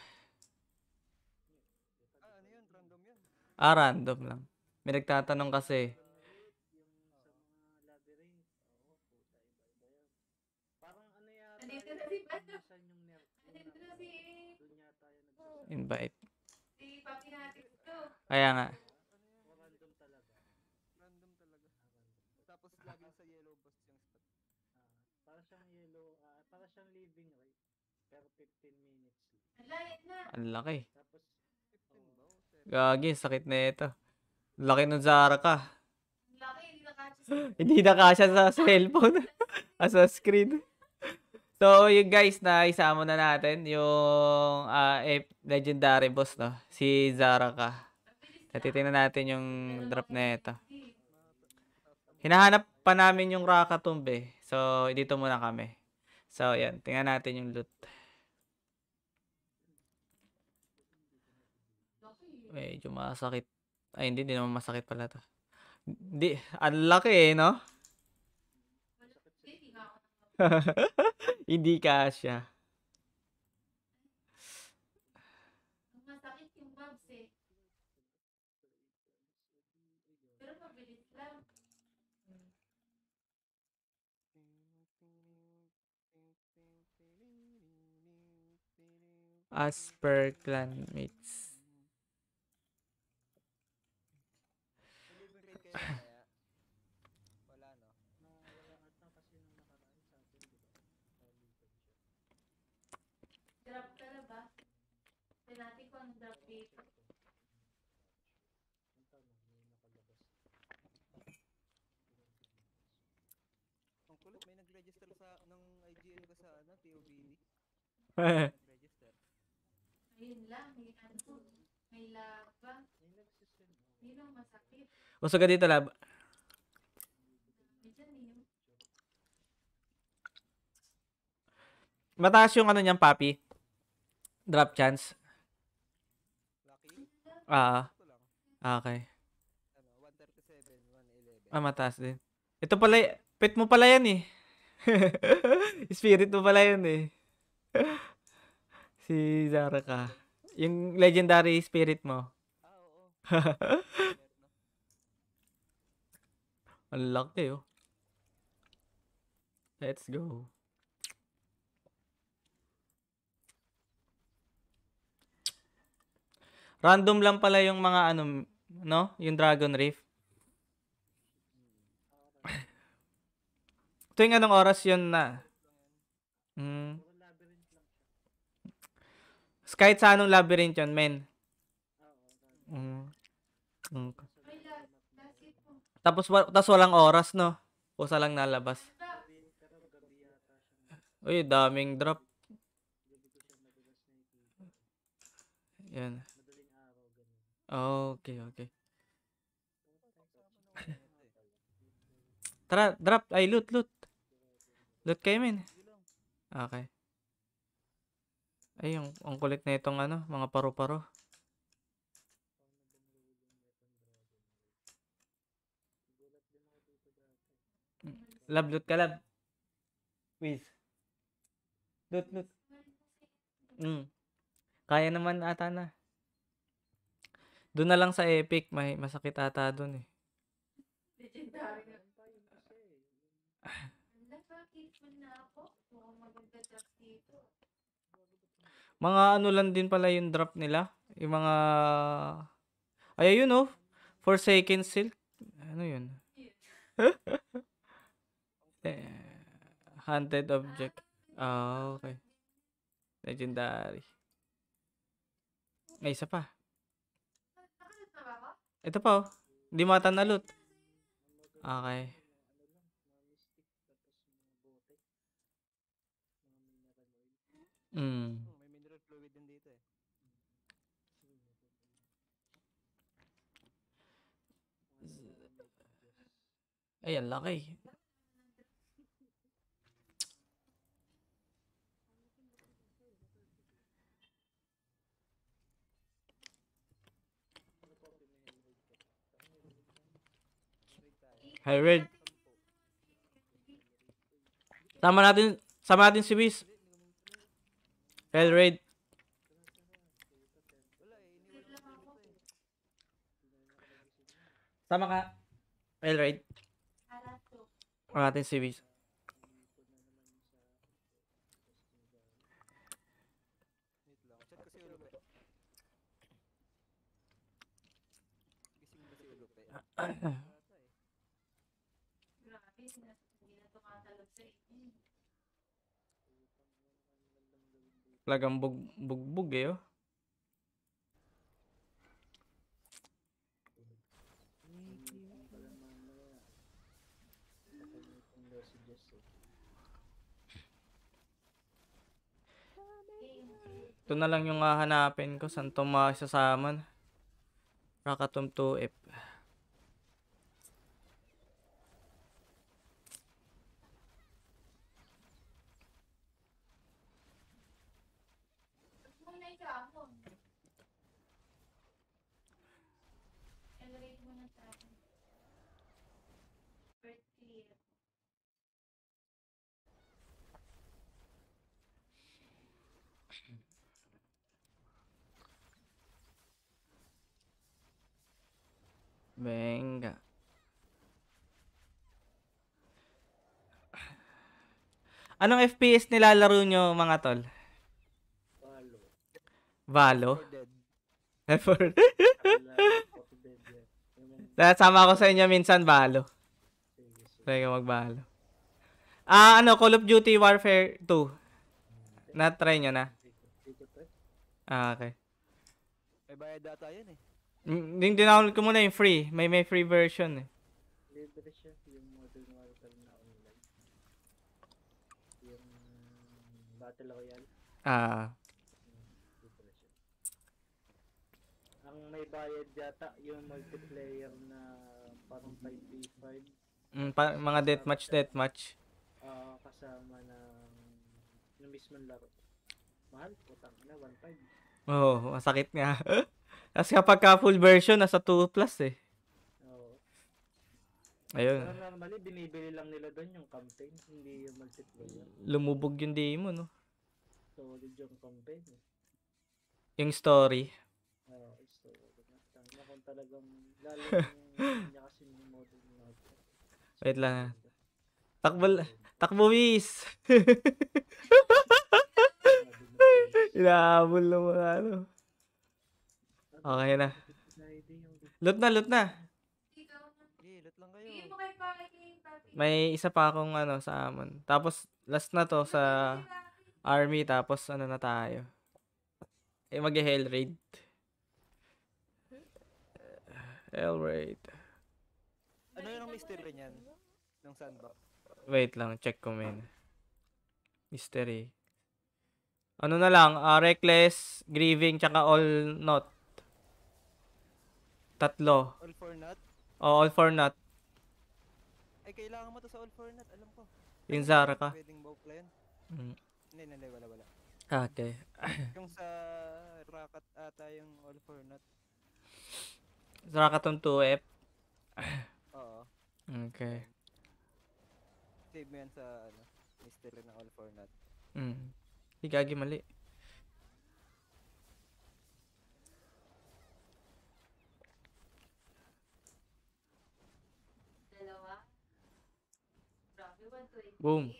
Ah, ano yun? Random yun? Ah, random lang. May nagtatanong kasi. Invite. Kaya nga. Random talaga. Random talaga. Tapos lagi sa yellow box yung spot. Para siyang yellow, uh, para siyang living, right? Pero fifteen minutes. Ang laki. Gagi, sakit na ito. Laki ng Zarka. Hindi nakasya sa cellphone. As a screen. So, yung guys, na isama na natin yung uh, legendary boss, no? Si Zarka. Natitingnan natin yung drop na ito. Hinahanap pa namin yung Rakatomb eh. So, dito muna kami. So, yan. Tingnan natin yung loot. Medyo masakit. Ay, hindi. Hindi naman masakit pala ito. Hindi. Ang laki eh, no? Hindi kasya. As per clan mates. Drop ka na ba? Pinati ko ang drop dito. Ang kulit, may nag-register sa ng I G N ko sa ano, T O B. Ayun lang, may ano, may laba. Hindi lang masakit. Gusto ka dito laba. Mataas yung ano niyang papi. Drop chance. Ah, okay. Ah, mataas din. Ito pala, pet mo pala yan eh. Spirit mo pala yan eh. Si Zarka. Yung legendary spirit mo. Ah, oo. Ang laki oh. Let's go. Random lang pala yung mga ano, no? Yung Dragon Reef. Tuwing anong oras yun na? Hmm. Kahit sa anong labyrinth yun, men. Mm. Mm. Tapos, tapos walang oras, no? Pusa lang nalabas. Uy, daming drop. Yan. Okay, okay. Tara, drop. Ay, loot, loot. Loot kayo, men. Okay. Ay, ang, ang kulit na itong ano, mga paro-paro. Lab, loot ka, lab. Please. Loot, loot. Mm. Kaya naman ata na. Doon na lang sa epic, may masakit ata doon eh. Legendary na pa yun kasi. Nakakit mo na ako. Mukhang maganda drop dito. Mga ano lang din pala yung drop nila. Yung mga... Ay, ayun oh. Forsaken Silk. Ano yun? Haunted Object. Ah, oh, okay. Legendary. May isa pa. Ito pa oh. Hindi matan na loot. Okay. Hmm. Ay, ang laki. Hell Raid. Sama natin, sama natin si Wiz. Hell Raid. Sama ka. Hell Raid. Ang ating series. Lagang bug bugbug eh oh. Ito na lang yung hahanapin ko. Saan ito masasaman? Rakatomb two F. Venga. Anong F P S nilalaro nyo, mga tol? Valo. Valo? Effort. Sama ko sa inyo minsan, Valo. Teka, mag-Valo. Ah, ano, Call of Duty Warfare two. Na-try nyo na? Ah, okay. May bayad data yun eh. Ding dinownload ko muna yung free. May may free version eh. Libre siya yung model ng Battle na online. Yung Battle Royale. Ah. Ang may bayad yata yung multiplayer na parang five v five. Mm, pa mga deathmatch deathmatch. Ah, uh, kasama ng ng mismong laro. Mahal, putang ina, one five. Oh, masakit nga. Kasi kapag ka full version, nasa two plus eh. Oo. Ayun. Pero normally, binibili lang nila doon yung campaign, hindi yung multiplayer. Lumubog yung demo, no? Solid yung campaign. Yung story. Oo, yung story. Nakakatawa kung talagang lalo niya kasi yung model natin. Wait lang. Takbo, takbowis! Inahabol na mga ano. Okay na. Loot na, loot na. May isa pa akong ano sa amon. Tapos last na to sa army, tapos ano na tayo. Eh mag-Hell Raid. Hell Raid. Ano yung mystery niyan? Nung sandbox. Wait lang, check ko muna. Mystery. Ano na lang, uh, reckless, grieving, tsaka all not. Tatlo. All for not? Oo, all for not. Ay, kailangan mo to sa all for not, alam ko. Yung Zarka. Pwedeng bowplay yun? Mm. Hindi, hindi, wala, wala. Ah, okay. Yung sa Rakat ata yung all for not. Sa Rakatomb two F? Oo. Okay. Save mo yan sa ano, mystery ng all for not. Mm. Hindi gagi, mali. Boom.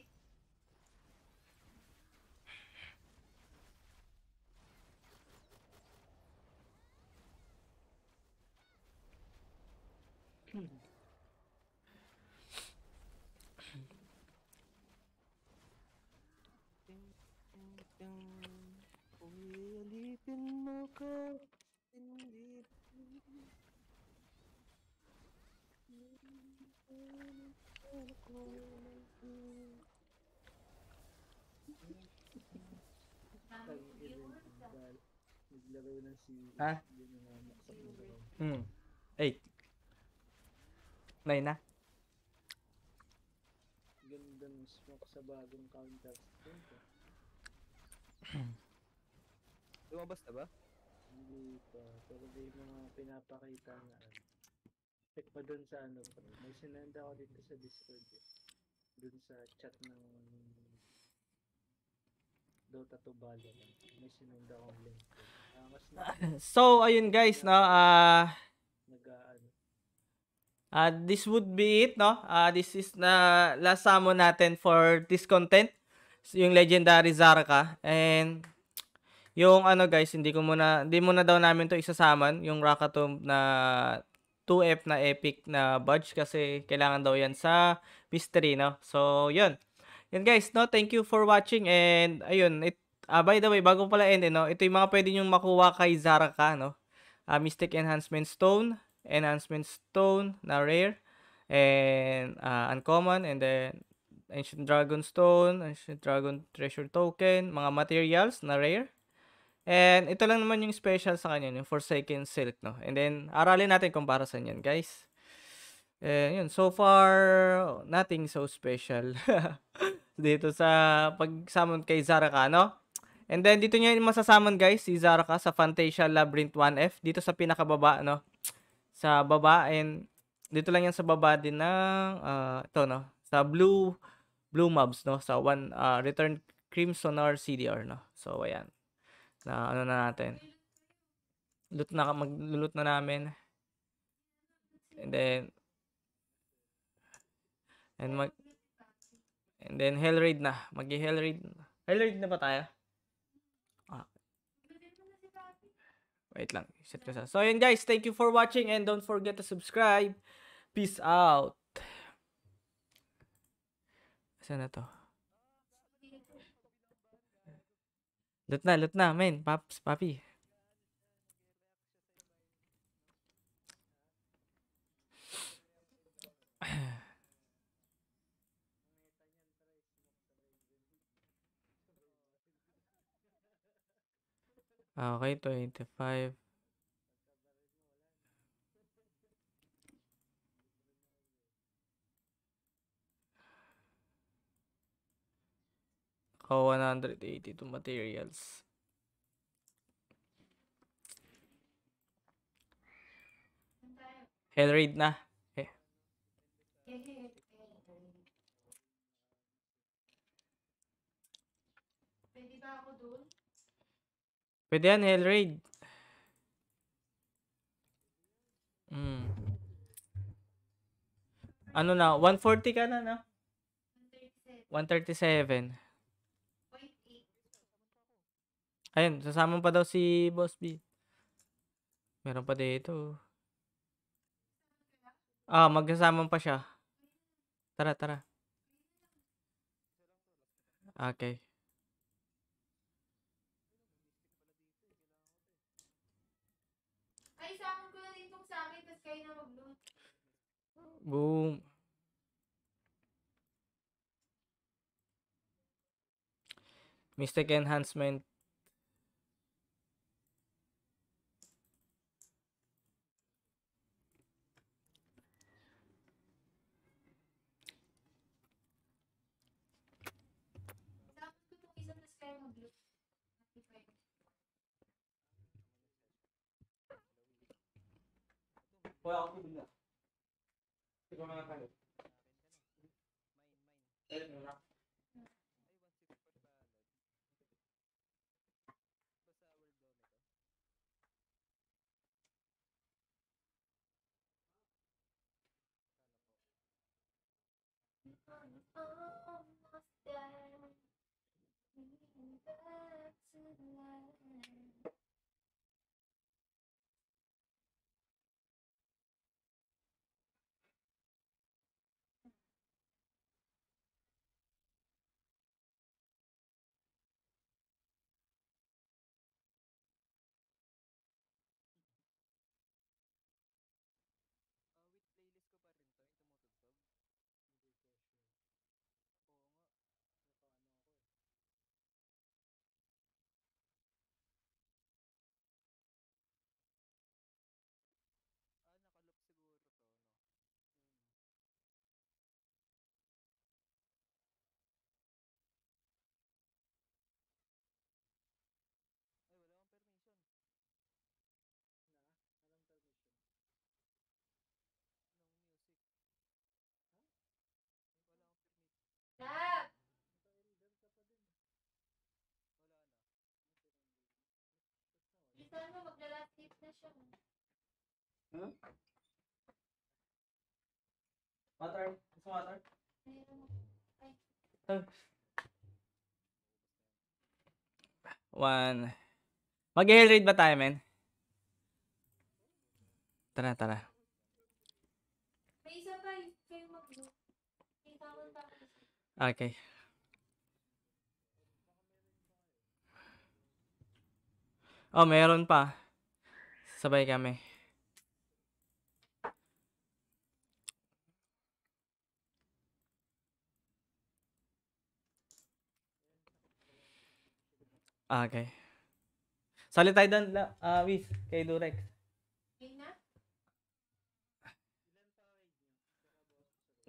Ha? Hmm. Eight. Nine na. Ganda ng smoke sa bagong counter. Lumabas na ba? Hindi pa. Pero may mga pinapakita na. Check pa dun sa ano. May sinanda ako dito sa Discord. Dun sa chat ng Dota two Bali. May sinanda akong link. So, ayun guys, no, ah, uh, uh, this would be it, no, uh, this is na uh, last summon natin for this content, yung legendary Zarka, and yung ano guys, hindi ko muna, hindi muna daw namin to isasaman, yung Rakatomb na two F na epic na badge, kasi kailangan daw yan sa mystery, no, so, yun, yun guys, no, thank you for watching, and ayun, it, Uh, by the way, bago pala end, eh, no? Ito yung mga pwede nyong makuha kay Zarka, no? Uh, Mystic Enhancement Stone, Enhancement Stone na rare, and uh, uncommon, and then Ancient Dragon Stone, Ancient Dragon Treasure Token, mga materials na rare, And ito lang naman yung special sa kanya, yung Forsaken Silk, no? And then, aralin natin kung para saan yan, guys. And yun, so far, nothing so special dito sa pag-summon kay Zarka, no? And then, dito niya masasummon, guys, si Zarka sa Fantasia Labyrinth one F, dito sa pinakababa, no? Sa baba, and dito lang yan sa baba din ng, uh, ito, no? Sa blue, blue mobs, no? Sa one, uh, Return Crimson or C D R, no? So, ayan. Na ano na natin. Loot na, mag-loot na namin. And then and mag and then Hell Raid na. Mag-Hell Raid. Hell Raid na ba tayo? Ah. Wait lang. Set ko sa. So, yun guys, thank you for watching and don't forget to subscribe. Peace out. Saan na to? Loot na, loot na, men. Paps, papi. Okay, twenty-five. Oh, one hundred eighty-two materials. Hell Raid na. Eh. Pwede ba ako doon? Pwede yan, Hell Raid. Mm. Ano na? one forty ka na, no? one thirty-seven. Ayun, sasama pa daw si Boss B. Meron pa dito. Ah, magkasama pa siya. Tara, tara. Okay. Ay, saman ko na dito sa akin, tapos kayo na mag-loot. Boom. Mystic Enhancement Wala akong bigla. Tignan mo na tayo. Saan mo maglalatip na siya? Hmm? Water? Gusto water? Ay. One. Mag-Hell Raid ba tayo, men? Tara, tara. May isa pa yung mag-look. Okay. Oh, meron pa. Sabay kami. Okay. Sali tayo doon, uh, Wiz, kay Durex.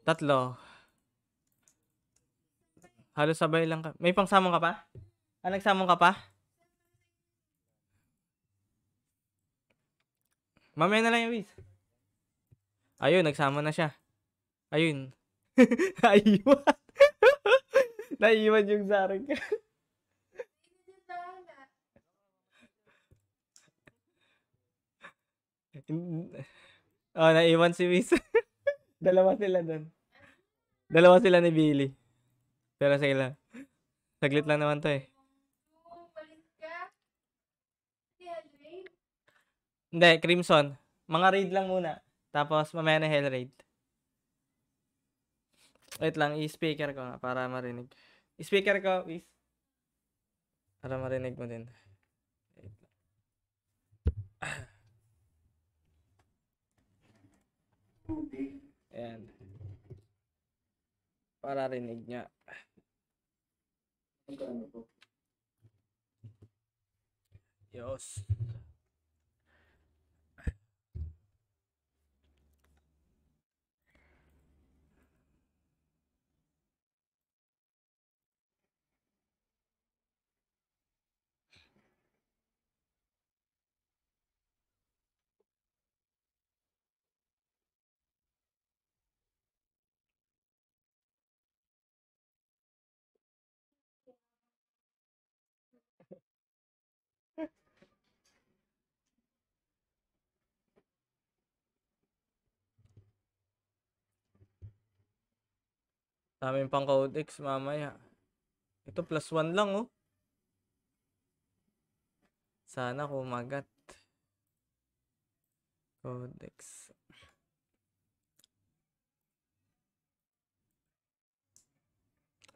Tatlo. Halos sabay lang ka. May pangsamong ka pa? Ah, nagsamong ka pa? Mamaya na lang yung Wiz. Ayun, nagsama na siya. Ayun. Naiiwan. Naiiwan yung Zarka. Oh, naiwan si Wiz. Dalawa sila doon. Dalawa sila ni Billy. Pero sige lang. Saglit lang naman to eh. Hindi, Crimson. Mga raid lang muna. Tapos mamaya na Hell Raid. Wait lang, i-speaker ko para marinig. I-speaker ko, please. Para marinig mo din. Wait lang. Ayan. Para rinig niya. Yos. Daming pang Codex mamaya. Ito plus one lang oh. Sana kumagat. Codex.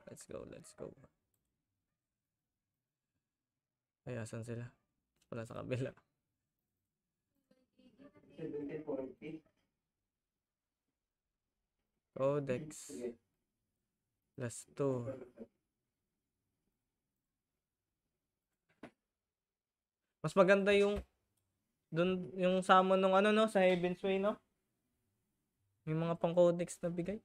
Let's go, let's go. Ay, asan sila? Wala sa kabila. Codex. Plus two. Mas maganda yung dun, yung summon nung ano no sa Heaven's Way no. May mga pang codex na bigay.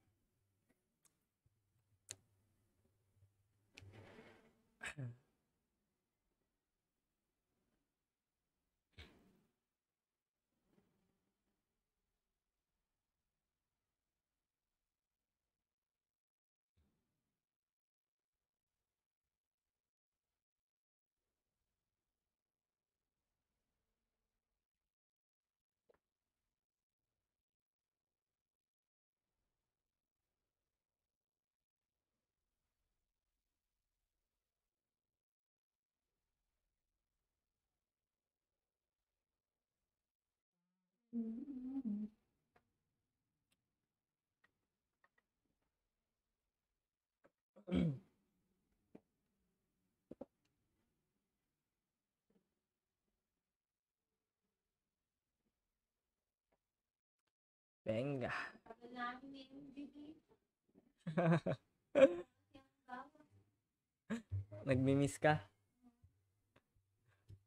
Venga. Nagmi-miss ka?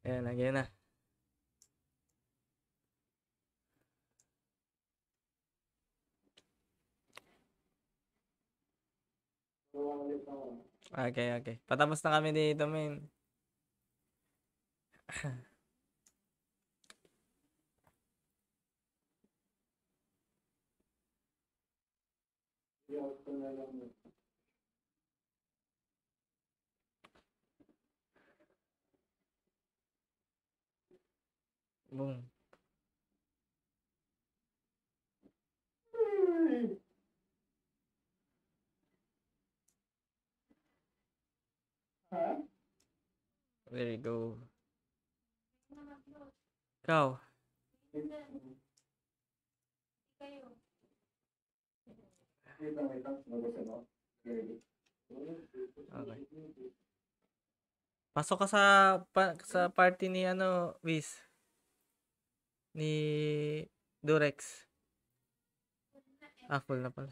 Ayan, lagyan na. Okay, okay. Patapos na kami dito, men. Boom. There you go. Go. Okay. Pasok ka sa pa, sa party ni ano, Wiz. Ni Durex. Ah, full na pala.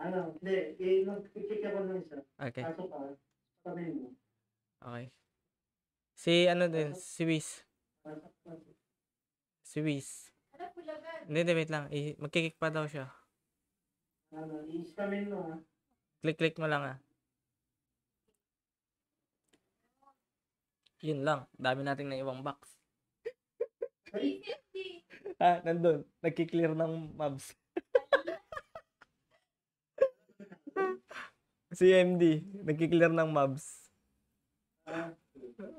Ano, hindi. Okay. Okay. Si ano din, si Wiz. Si Wiz. Hindi, wait lang. Magkikik pa daw siya. Click-click mo lang ah. Yun lang. Dami nating naiwang box. Ah, nandun. Nagki-clear ng mobs. Si M D. Nagki-clear ng mobs.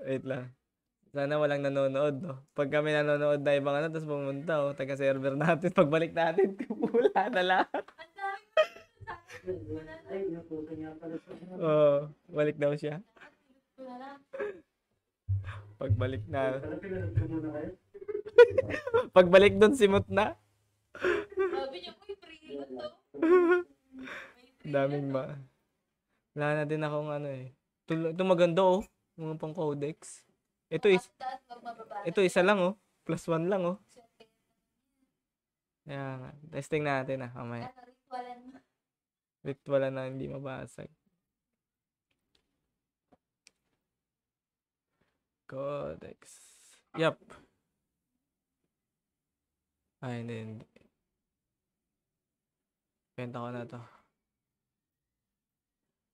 Wait lang. Sana walang nanonood, no? Pag kami nanonood na ibang ano, tapos pumunta, o, oh, taga-server natin. Pagbalik natin, wala na lahat. Oh, balik daw siya. Pagbalik na. Pagbalik doon, simot na. Daming ma. Wala na din akong ano eh. Ito maganda oh. Mga pang codex. Ito is Ito isa lang oh. Plus one lang oh. Ayan. Testing natin ah. Kamaya. Ritualan na hindi mabasag. Codex. Yup. Ay, hindi, hindi. Penta ko na to.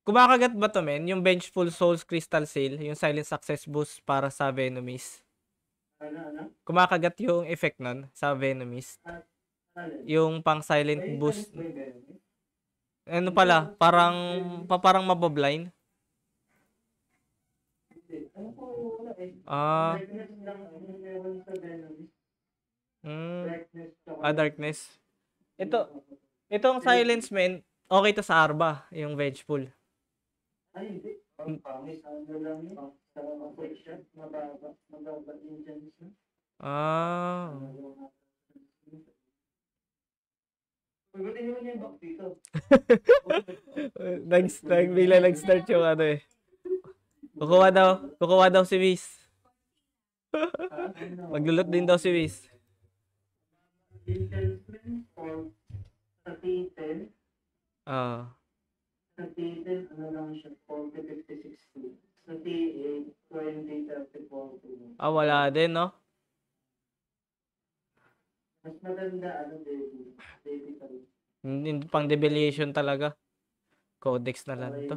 Kumakagat ba to, men? Yung Vengeful Soul Crystal Seal, yung Silent Success Boost para sa Venomist. Ano, ano? Kumakagat yung effect nun sa Venomist. Ano, ano? Yung pang Silent ay, Boost. Ay, ano pala? Parang, pa, parang mabablind. Ano po? Ah. Mm. Ah, darkness. Ito, itong silence, men, okay to sa Arba, yung Vengeful. Ay, hindi. Ah. Next, next, bigla nag-start yung ano eh. Kukuha daw, kukuha daw si Wiz. Maglulot din daw si Wiz. Ah. Sa T ten, ano lang siya, forty, fifty, sixty. Sa T eight, twenty, thirty, forty. Ah, wala din, no? Mas maganda, ano, baby. Baby talaga. Hindi, pang deviation talaga. Codex na lang ito.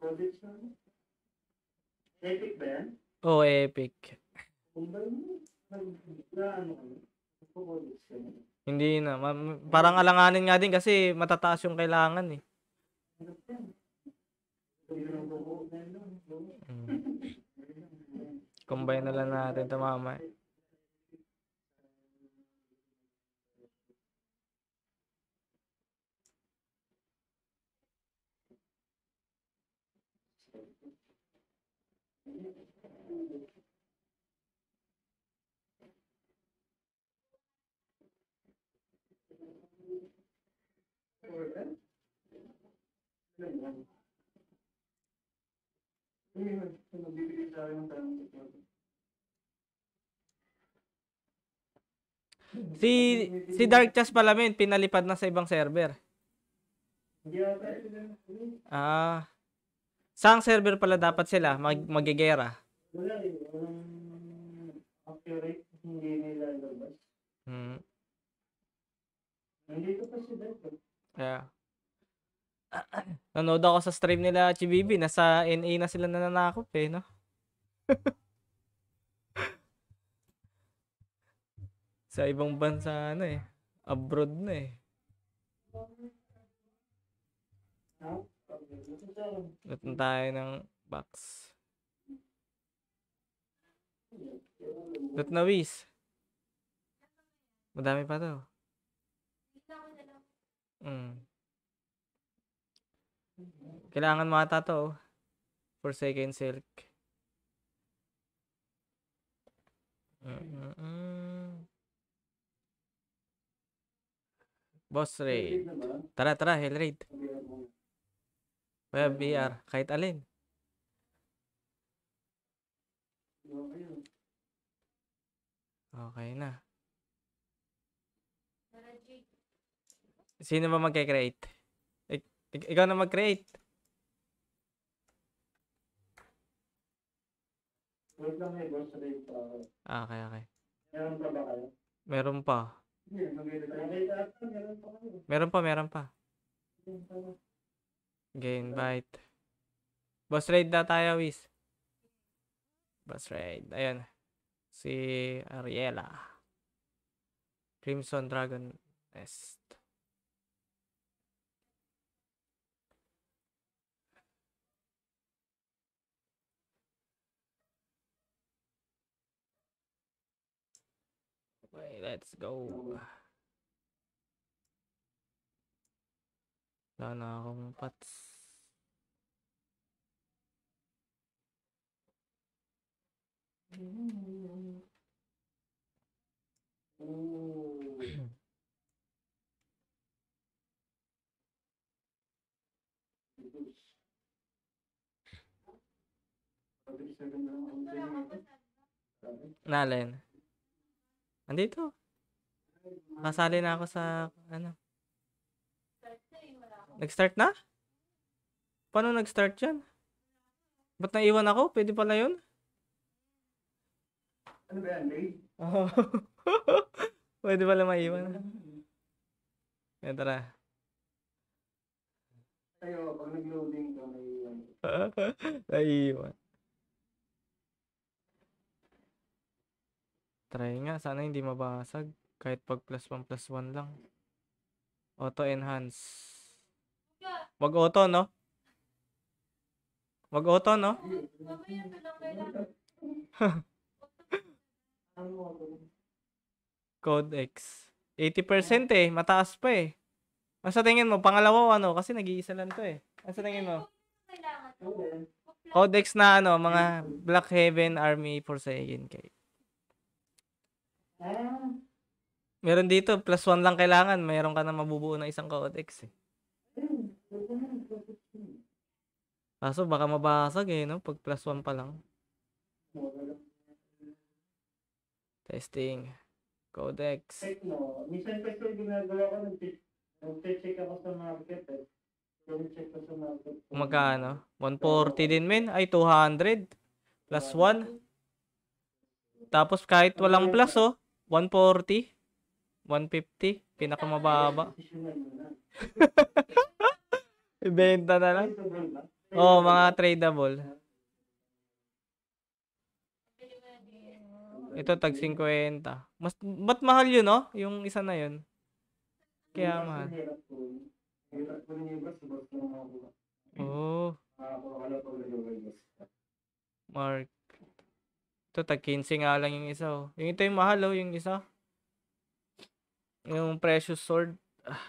Codex na lang? Epic ba yan? Oo, epic. Kung ba yun? Ano ka? Hindi na. Parang alanganin nga din kasi matataas yung kailangan eh. Combine na lang natin ito mama. Si si Dark Chess pala men, pinalipad na sa ibang server. Ah. Saang server pala dapat sila mag magigera? Wala eh. Accurate hindi nila labas. Hmm. Nandito pa si Dark. Yeah. Nanood ako sa stream nila Chibibi, nasa N A na sila nananakop eh, no? Sa ibang bansa ano eh, abroad na eh. Natin tayo ng box. Not na Wiz. Madami pa to. Mm. Kailangan mata to. Forsaken Silk. Mm -mm. Boss Raid. Tara, tara. Hell Raid. Web V R. Kahit alin. Okay na. Sino ba magka-create? Ik- ikaw na mag-create. Wait lang eh, grocery pa. Ah, okay, okay. Meron pa ba kayo? Meron pa. Meron pa, meron pa. Gain bite. Boss raid na tayo, Wiz. Boss raid. Ayan. Si Ariella. Crimson Dragon Nest. Okay, let's go. Wala na akong pats. Nalen. Andito. Kasali na ako sa ano. Nag-start na? Paano nag-start yan? Ba't naiwan ako? Pwede pala yun? Ano ba yan, late? Oo. Pwede pala maiwan. Yan, tara. Tayo, pag nag-loading ka, naiiwan. Naiiwan. Try nga, sana hindi mabasag. Kahit pag plus one plus one lang. Auto enhance. Wag auto, no? Wag auto, no? Codex. eighty percent eh. Mataas pa eh. Ang sa tingin mo, pangalawa ano? Kasi nag-iisa lang to eh. Ang sa tingin mo? Codex na ano, mga Black Heaven Army Forsaken Silk. Meron dito, plus one lang kailangan. Meron ka na mabubuo na isang codex eh. Kaso baka mabasag eh, no? Pag plus one pa lang. Testing. Codex. Minsan kasi ginagawa ko nag-check ako sa market eh. Nag-check ako sa market. Magkano? one forty din men? Ay, two hundred. Plus one. Tapos kahit walang plus oh. one forty, one fifty, pinakamababa. Ibenta na lang. Oh, mga tradable. Ito tag fifty. Mas but mahal 'yun, no? Yung isa na 'yun. Kaya mahal. Oh. Mark. Ito, tag fifteen nga lang yung isa, oh. Yung ito yung mahal, oh, yung isa. Yung precious sword, ah,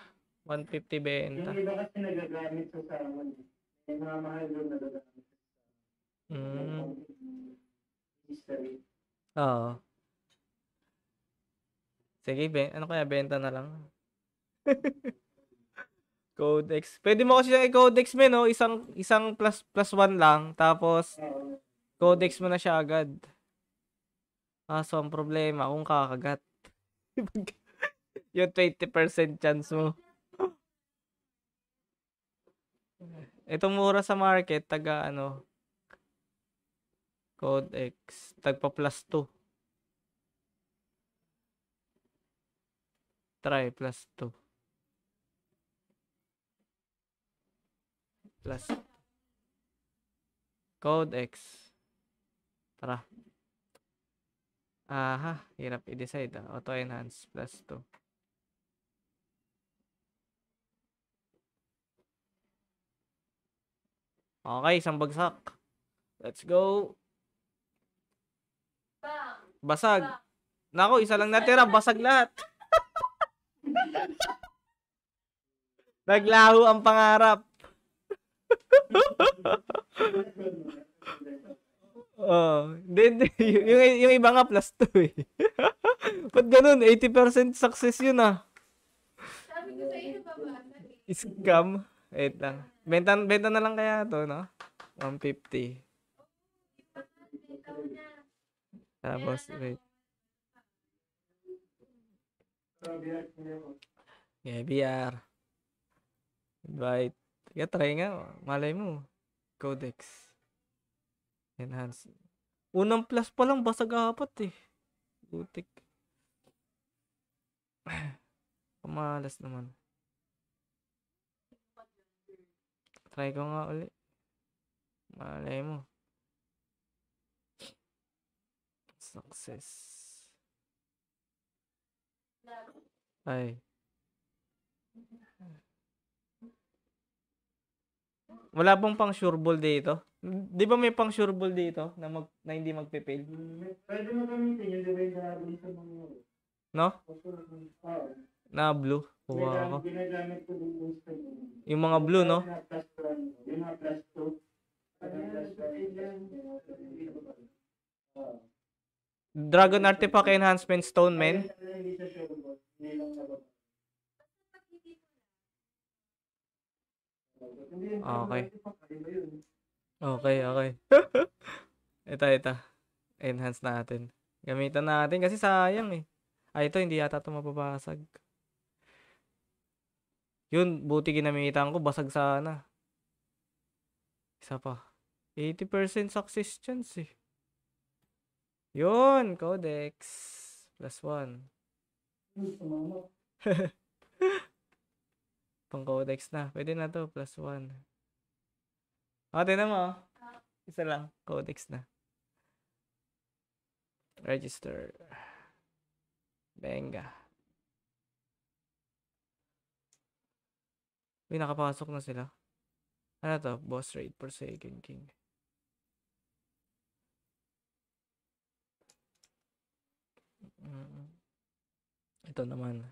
one fifty benta. Yung iba kasi nagagamit sa salmon. Yung mga mahal doon nagagamit. Mm. History. Oo. Sige, ben ano kaya, benta na lang. Codex. Pwede mo kasi siyang i-codex, men, oh. Isang, isang plus, plus one lang. Tapos, codex mo na siya agad. Ah, so ang problema kung kakagat. Yung twenty percent chance mo. Itong mura sa market, taga ano, Codex, tagpa plus two. Try, plus two. Plus. Codex. Tara. Aha, hirap i-decide. Ah. Auto-enhance plus two. Okay, isang bagsak. Let's go. Basag. Nako, isa lang natira. Basag lahat. Naglaho ang pangarap. Oh, then yung yung iba nga plus two eh. Ba't ganun? eighty percent success yun ah. Sabi ko sa iyo pa ba? Scam. Wait lang. Benta, benta na lang kaya to, no? one fifty. Tapos, wait. Yeah, B R. Invite. Yeah, try nga. Malay mo. Codex. Enhance. Unang plus pa lang, basag apat eh. Butik. Kamalas naman. Try ko nga ulit. Malay mo. Success. Ay. Wala bang pang sure ball dito? Di ba may pang sure ball dito na, mag, na hindi magpe-fail? Pwede mo gamitin yung divine dagger sa mga... No? Na blue. Kuha ko. Yung mga blue, no? Yung mga plus two. Dragon Artifact Enhancement Stone, men. Okay. Okay, okay. Ito, ito. Enhance natin. Gamitan natin kasi sayang eh. Ah, ito hindi yata ito mapabasag. Yun, buti ginamitan ko. Basag sana. Isa pa. eighty percent success chance eh. Yun, Codex. Plus one. Pang Codex na. Pwede na to. Plus one. O, tignan mo. Isa lang. Codex na. Register. Benga. Uy, nakapasok na sila. Ano to? Boss raid. Forsaken King. Ito naman.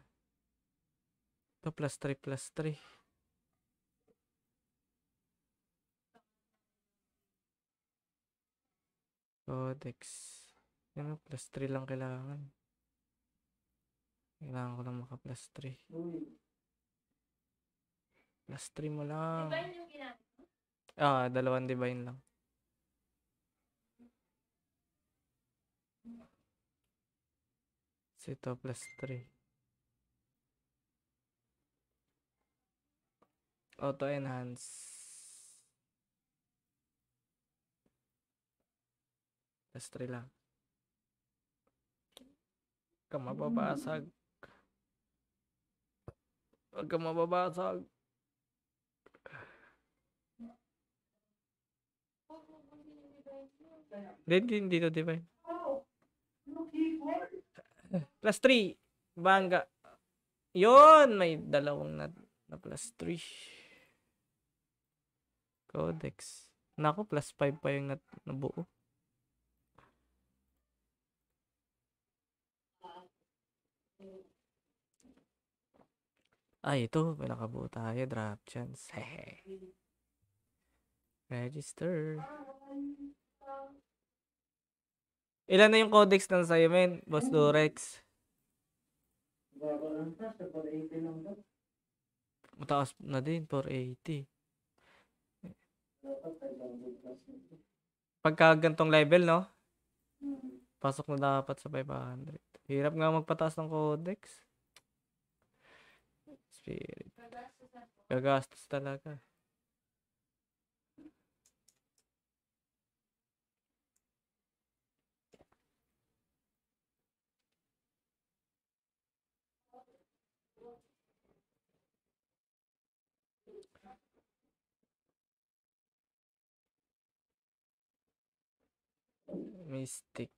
Ito plus three, plus three. Codex. Ano, plus three lang kailangan. Kailangan ko lang maka plus three. Plus three mo lang. Divine yung ginagawa? Ah, dalawang divine lang. So ito plus three. Auto enhance. Plus three lang. Huwag ka mababasag. Huwag ka mababasag. Hindi, dito divine. Plus three. Bangga. Yun! May dalawang na, na plus three. Codex. Naku, plus five pa yung nat- nabuo. Ay, ito. May nakabuo tayo. Drop chance. Hehe. Register. Ilan na yung codex ng sayo, men? Boss Durex. Mataas na din. four eighty. Pagka gantong level, no? Pasok na dapat sa five hundred. Hirap nga magpataas ng codex. Spirit. Gagastos talaga. Mystic.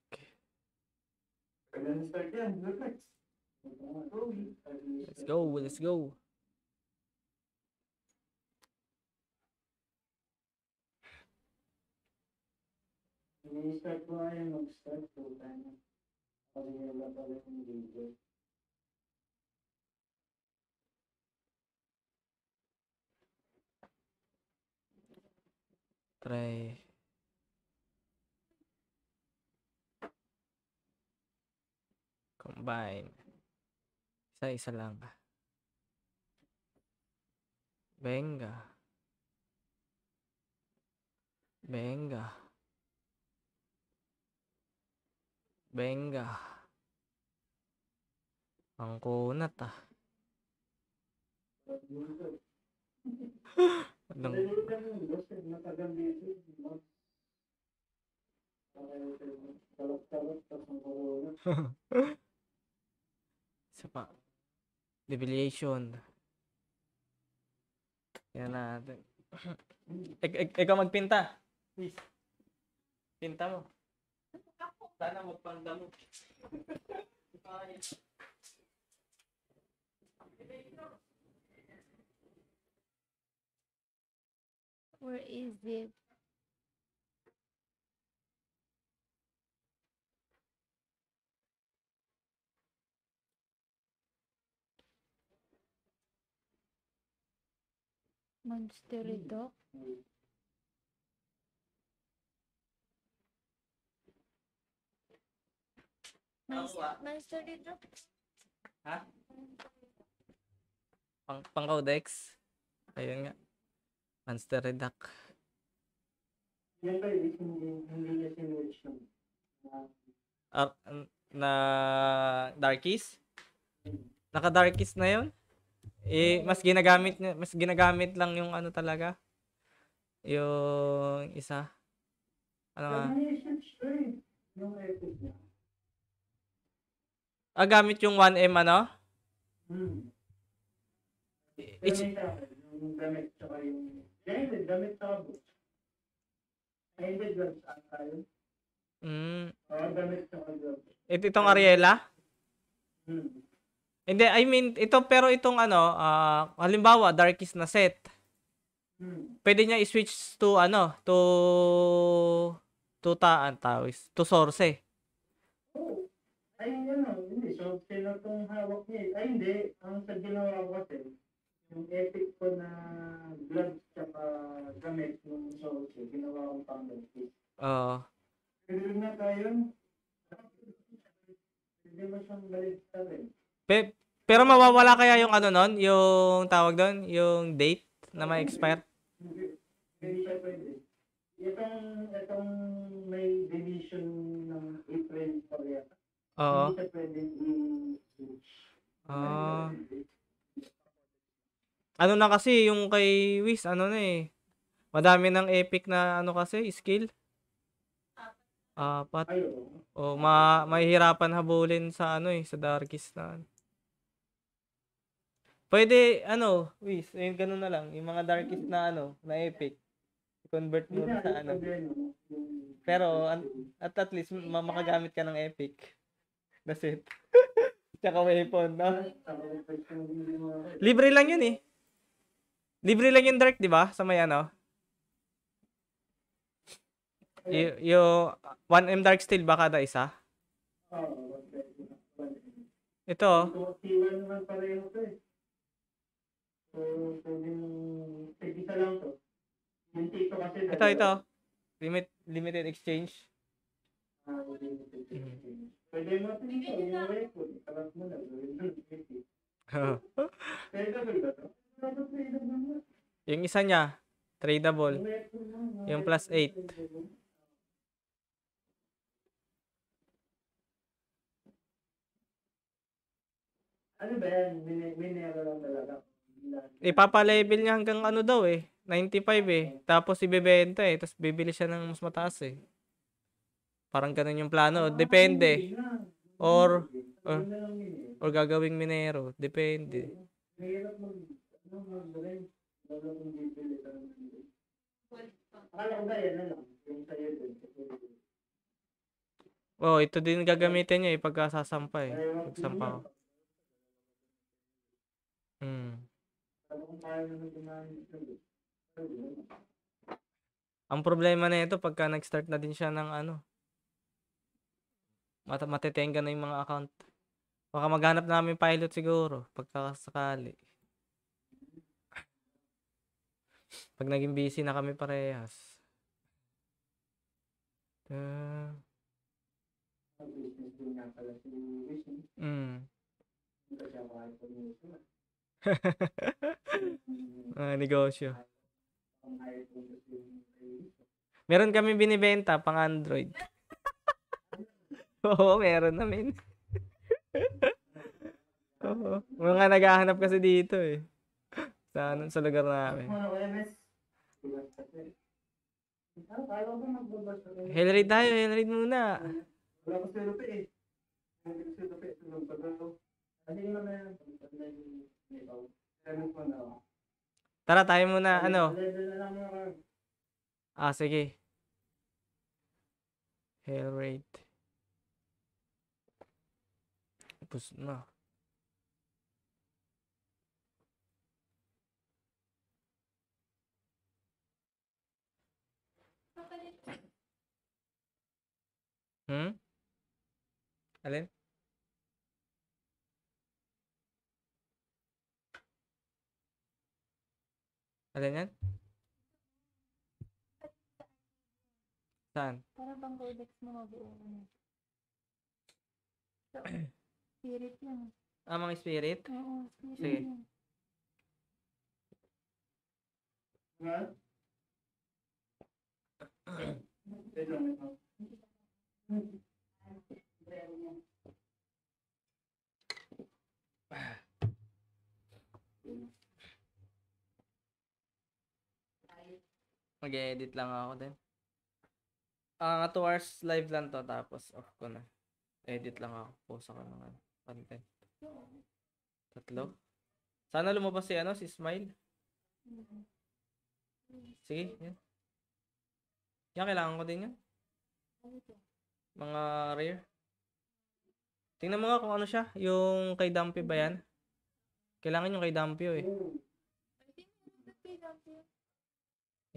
Let's go, let's go. Try. Combine. Isa-isa lang. Benga. Benga. Benga. Ang kunat ah. Anong... Isa pa. Revelation. Yan natin. E- ikaw magpinta. Please. Pinta mo. Sana magpanda mo. Where is it? Monster dog. Monster dog. Ha? Pang pang Codex. Ayun nga. Monster Reduck. Yan ba yung hindi simulation? Ah, na Darkies? Naka Darkies na 'yon. Eh mas ginagamit mas ginagamit lang yung ano talaga. Yung isa. Ano nga? Ah, gamit yung one M ano? Hmm. It's yung gamit sa yung gamit gamit sa book. Gamit gamit sa akin. Mm. Oh, gamit sa book. Ito itong Ariella? Hmm. Hindi, I mean, ito pero itong ano, uh, halimbawa Darkies na set. Hmm. Pwede niya i-switch to ano, to to taan tawis, to source. Oh. Ay, ano, hindi so sino tong hawak niya. Ay, hindi, ang sa ginawa ko kasi yung epic ko na blood tsaka gamit yung source, ginawa ko pang Darkies. Oo. Pero na tayo. Hindi mo siyang balik sa rin. Pe, pero mawawala kaya yung ano nun? Yung tawag doon? Yung date na ma-expire? Itong, itong may division ng April pa rin. Oo. Hindi siya pwede i-switch. Ah. Ano na kasi yung kay Wiz, ano na eh. Madami ng epic na ano kasi, skill. Apat. O, ma mahihirapan habulin sa ano eh, sa Darkies na ano. Pwede, ano, Wiz, ayun, ganun na lang. Yung mga Darkies na, ano, na epic. Convert mo sa, ano. Pero, at at least, makagamit ka ng epic. That's it. Tsaka weapon, no? Libre lang yun, eh. Libre lang yung Dark, di ba? Sa may, ano? Y- yung one M Dark Steel, baka da isa? Ito, oh. So, yung isa lang to. Yung tito kasi ito, ito. Limit, limited exchange. Ah, limited exchange. Pwede mo ito dito. Inuwi ko. Itabas mo na. Tradable ba ito? Yung isa niya, tradable. Yung plus eight. Ano ba yan? Minero lang talaga. Ipapa-level niya hanggang ano daw eh, ninety-five eh. Tapos ibebenta eh, tapos bibili siya ng mas mataas eh. Parang ganun yung plano, depende. Or or, or gagawing minero, depende. Oh, ito din gagamitin niya eh pagkasasampa eh. Pagsampa. Hmm. Ang problema na ito pagka nag-start na din siya ng ano. Mat matetenga na yung mga account. Baka maghanap namin pilot siguro pagkakasakali. Pag naging busy na kami parehas. Uh... Mm. Ah, negosyo. Meron kami binibenta pang Android. Oo, meron namin. Oo, mga naghahanap kasi dito eh. Sa, sa lugar namin. Hell Raid tayo, Hell Raid muna. Wala ko sa lupi eh. Hindi ko sa lupi. Kasi yun naman yan. Tara tayo muna, ano? Ah, sige. Hell Raid. Tapos na. Hmm? Alin? Alin yan? Saan? Para bang Codex mo mabuo na. So, spirit yan. Ah, mga spirit? Oo, spirit. Sige. Huh? Mag-edit lang ako din. Ah, uh, two hours live lang to tapos off ko na. Edit lang ako, post ako ng content. Tatlo. Sana lumabas si ano, si Smile. Sige, yan. Yan, kailangan ko din yan. Mga rare. Tingnan mo nga kung ano siya. Yung kay Dumpy ba yan? Kailangan yung kay Dumpy eh.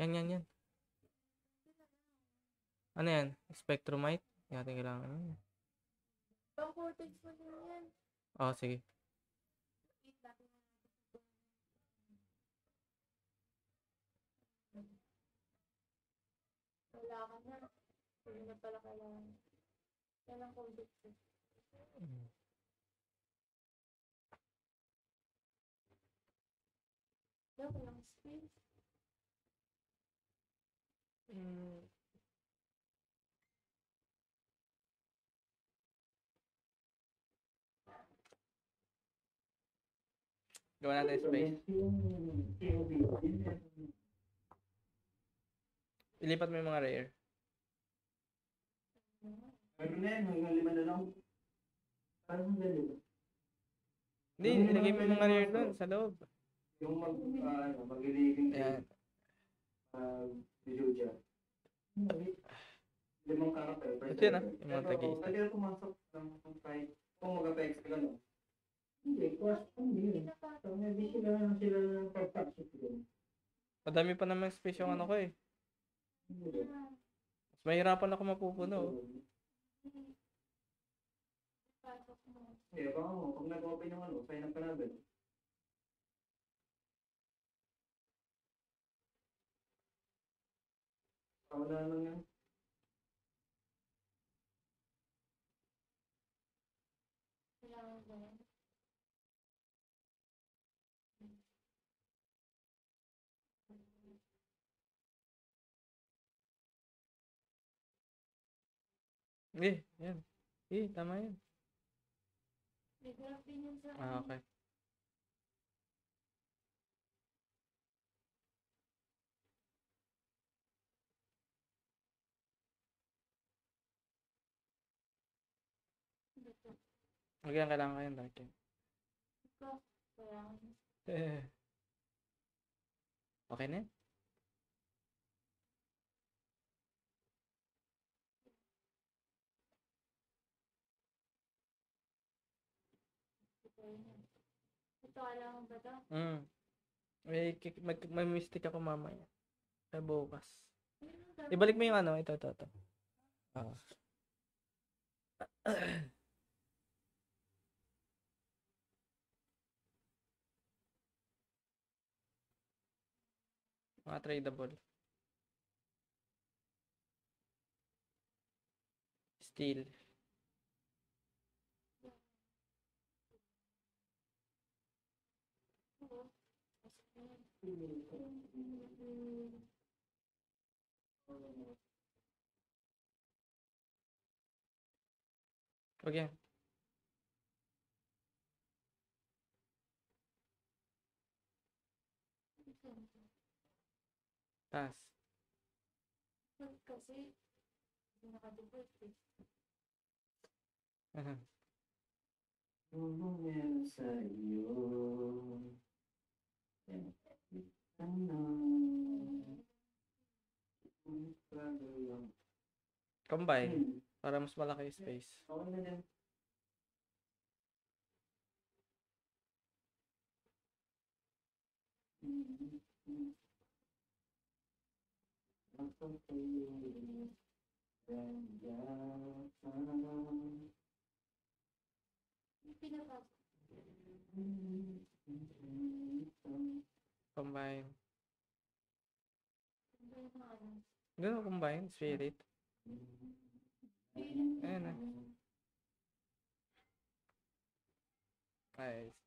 Yan, yan, yan. Ano yan? Spectrumite? Yan natin kailangan. Pang-cortex mo din yan. Oo, sige. Wala ka na. Hindi na pala kailangan. Yan ang cortex mo. Yan, walang space. Hmm. Gawa natin space. Ilipat mo yung mga rare. Ano na yan? Hanggang lima na lang. Parang ganito. Hindi, nilagay mo yung mga rare doon sa loob. Yung mag, ano, mag-iliging. Ayan. Ah, video dyan. Limang karakter. Ito yun ah, yung mga tag-i-is. Pwede na pumasok ng kahit kung mag-apex ka lang. Hindi, cost kung din. So, hindi sila na sila ng pag-taxit doon. Madami pa naman space yung ano ko eh. Mas mahirapan ako mapupuno. Eh, baka mo, pag nag-open yung ano, sign up ka na doon. Wala lang yan. Kailangan ba yan? Eh, yan. Eh, tama yan. May graph din yan sa akin. Ah, okay. Huwag yan, kailangan kayong dark yan. Okay na yan. Ito alam ba ito? Hmm. May, may, may mistake ako mamaya. May bukas. Ibalik mo yung ano. Ito, ito, ito. Oo. Mga tradable. Steel. Okay. Taas. kasi hindi naka-duplicate eh. Uh-huh. Bumungin sa'yo kita na combine para mas malaki yung space. Okay na din. Combine. Gano'n combine? Spirit? Ayan na. Nice.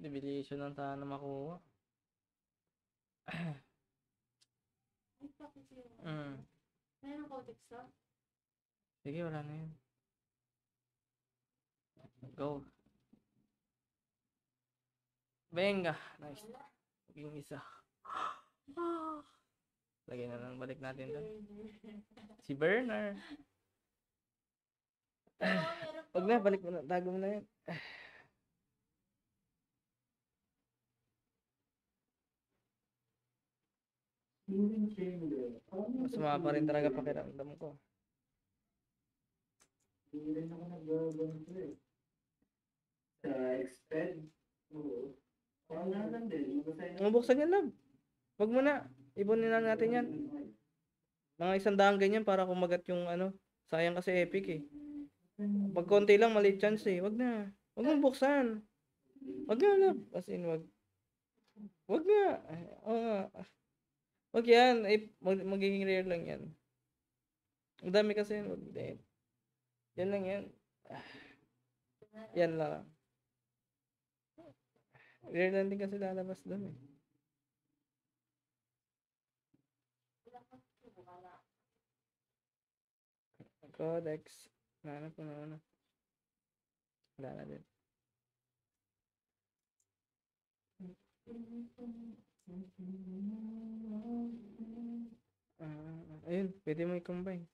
Debiliation lang sana makuha. Mm. Mayroon codex lang? Sige, wala na yun. Go. Benga! Nice. Maging isa. Lagay na lang. Balik natin doon. Si Bernard. Huwag na. Balik mo na. Tago mo na yun. Masama pa rin talaga pakiramdam ko. Hindi rin ako nag-abanto eh. Sa expend. Oo. Wala lang din. Mabuksan yan lang. Huwag mo na. Ibunin na natin yan. Mga isang daang ganyan para kumagat yung ano. Sayang kasi epic eh. Pag konti lang maliit chance eh. Huwag na. Huwag mong buksan. Huwag na lang. As in huwag. Huwag na. Oo nga. Huwag yan, eh, mag magiging rare lang yan. Ang dami kasi yan, huwag din. Yan lang yan. Ah. Yan lang. Rare lang din kasi lalabas doon eh. Codex. Nahanap ko na una. Wala na din. Uh, ayun, pwede mo i-combine.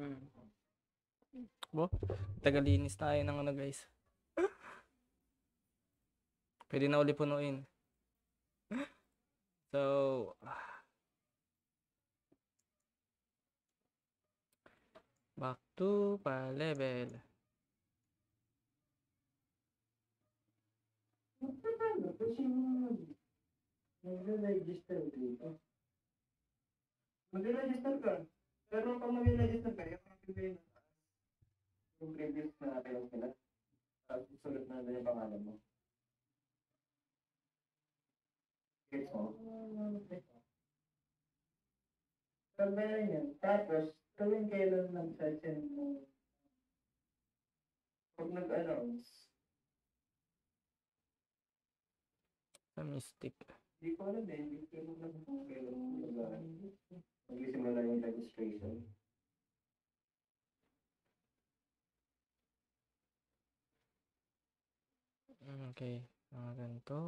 Hmm. Bo, tagalinis tayo ng ano guys. Pwede na uli punuin. So, back to pa level. Mag-register dito. Mag-register ka. Pero kung mag-register ka, yung mag-register na yung previous na kayong sila, tapos sulit na na yung pangalan mo. Gets mo? Sabayan yan. Tapos, tuwing kailan ng session mo, pag nag-announce. A mystic. Hindi ko alam eh. Hindi ko alam kung kailan mo nag-announce. Magsisimula yung registration. Okay. Mga ganito.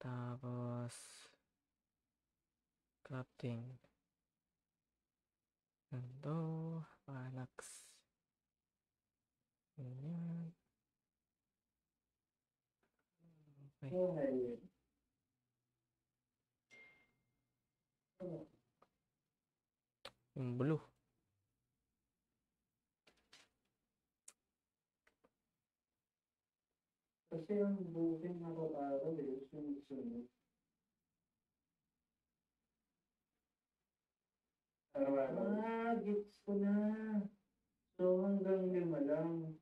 Tapos crafting. Ganito. Palax. Ganyan. Okay. Okay. Yung blue. Kasi yung blue din araw-araw eh, sunod-sunod. Araw-araw. Ah, gets ko na. So hanggang lima lang.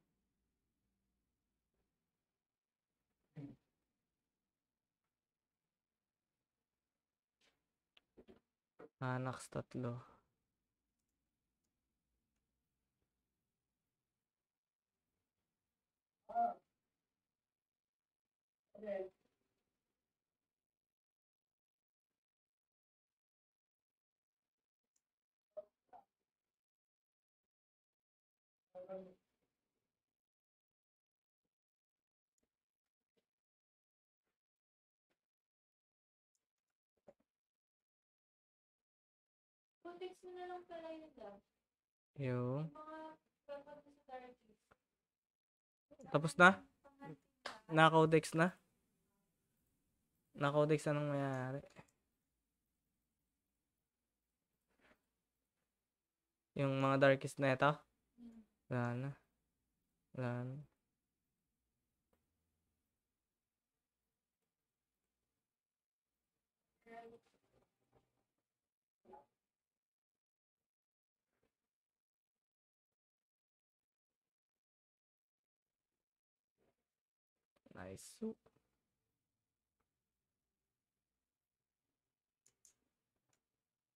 Anax tatlo. Okay. Codex mo na lang pala yun lang. Yung tapos na? Na-codex na? Na-codex na nang mayayari. Yung mga darkest na ito? Wala na. Wala na. Nice. Ooh.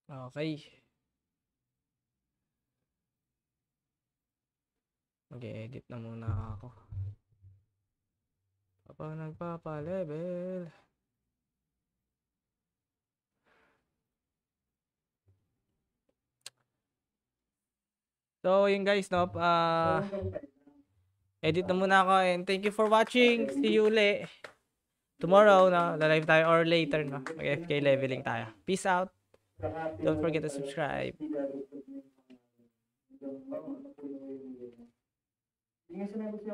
Okay. Mag-edit na muna ako. Papa nagpapa-level. So, yun guys, no? Ah... Uh, Edit na muna ako and thank you for watching. See you ulit tomorrow na no? Live tayo or later no? Mag-F K leveling tayo. Peace out. Don't forget to subscribe.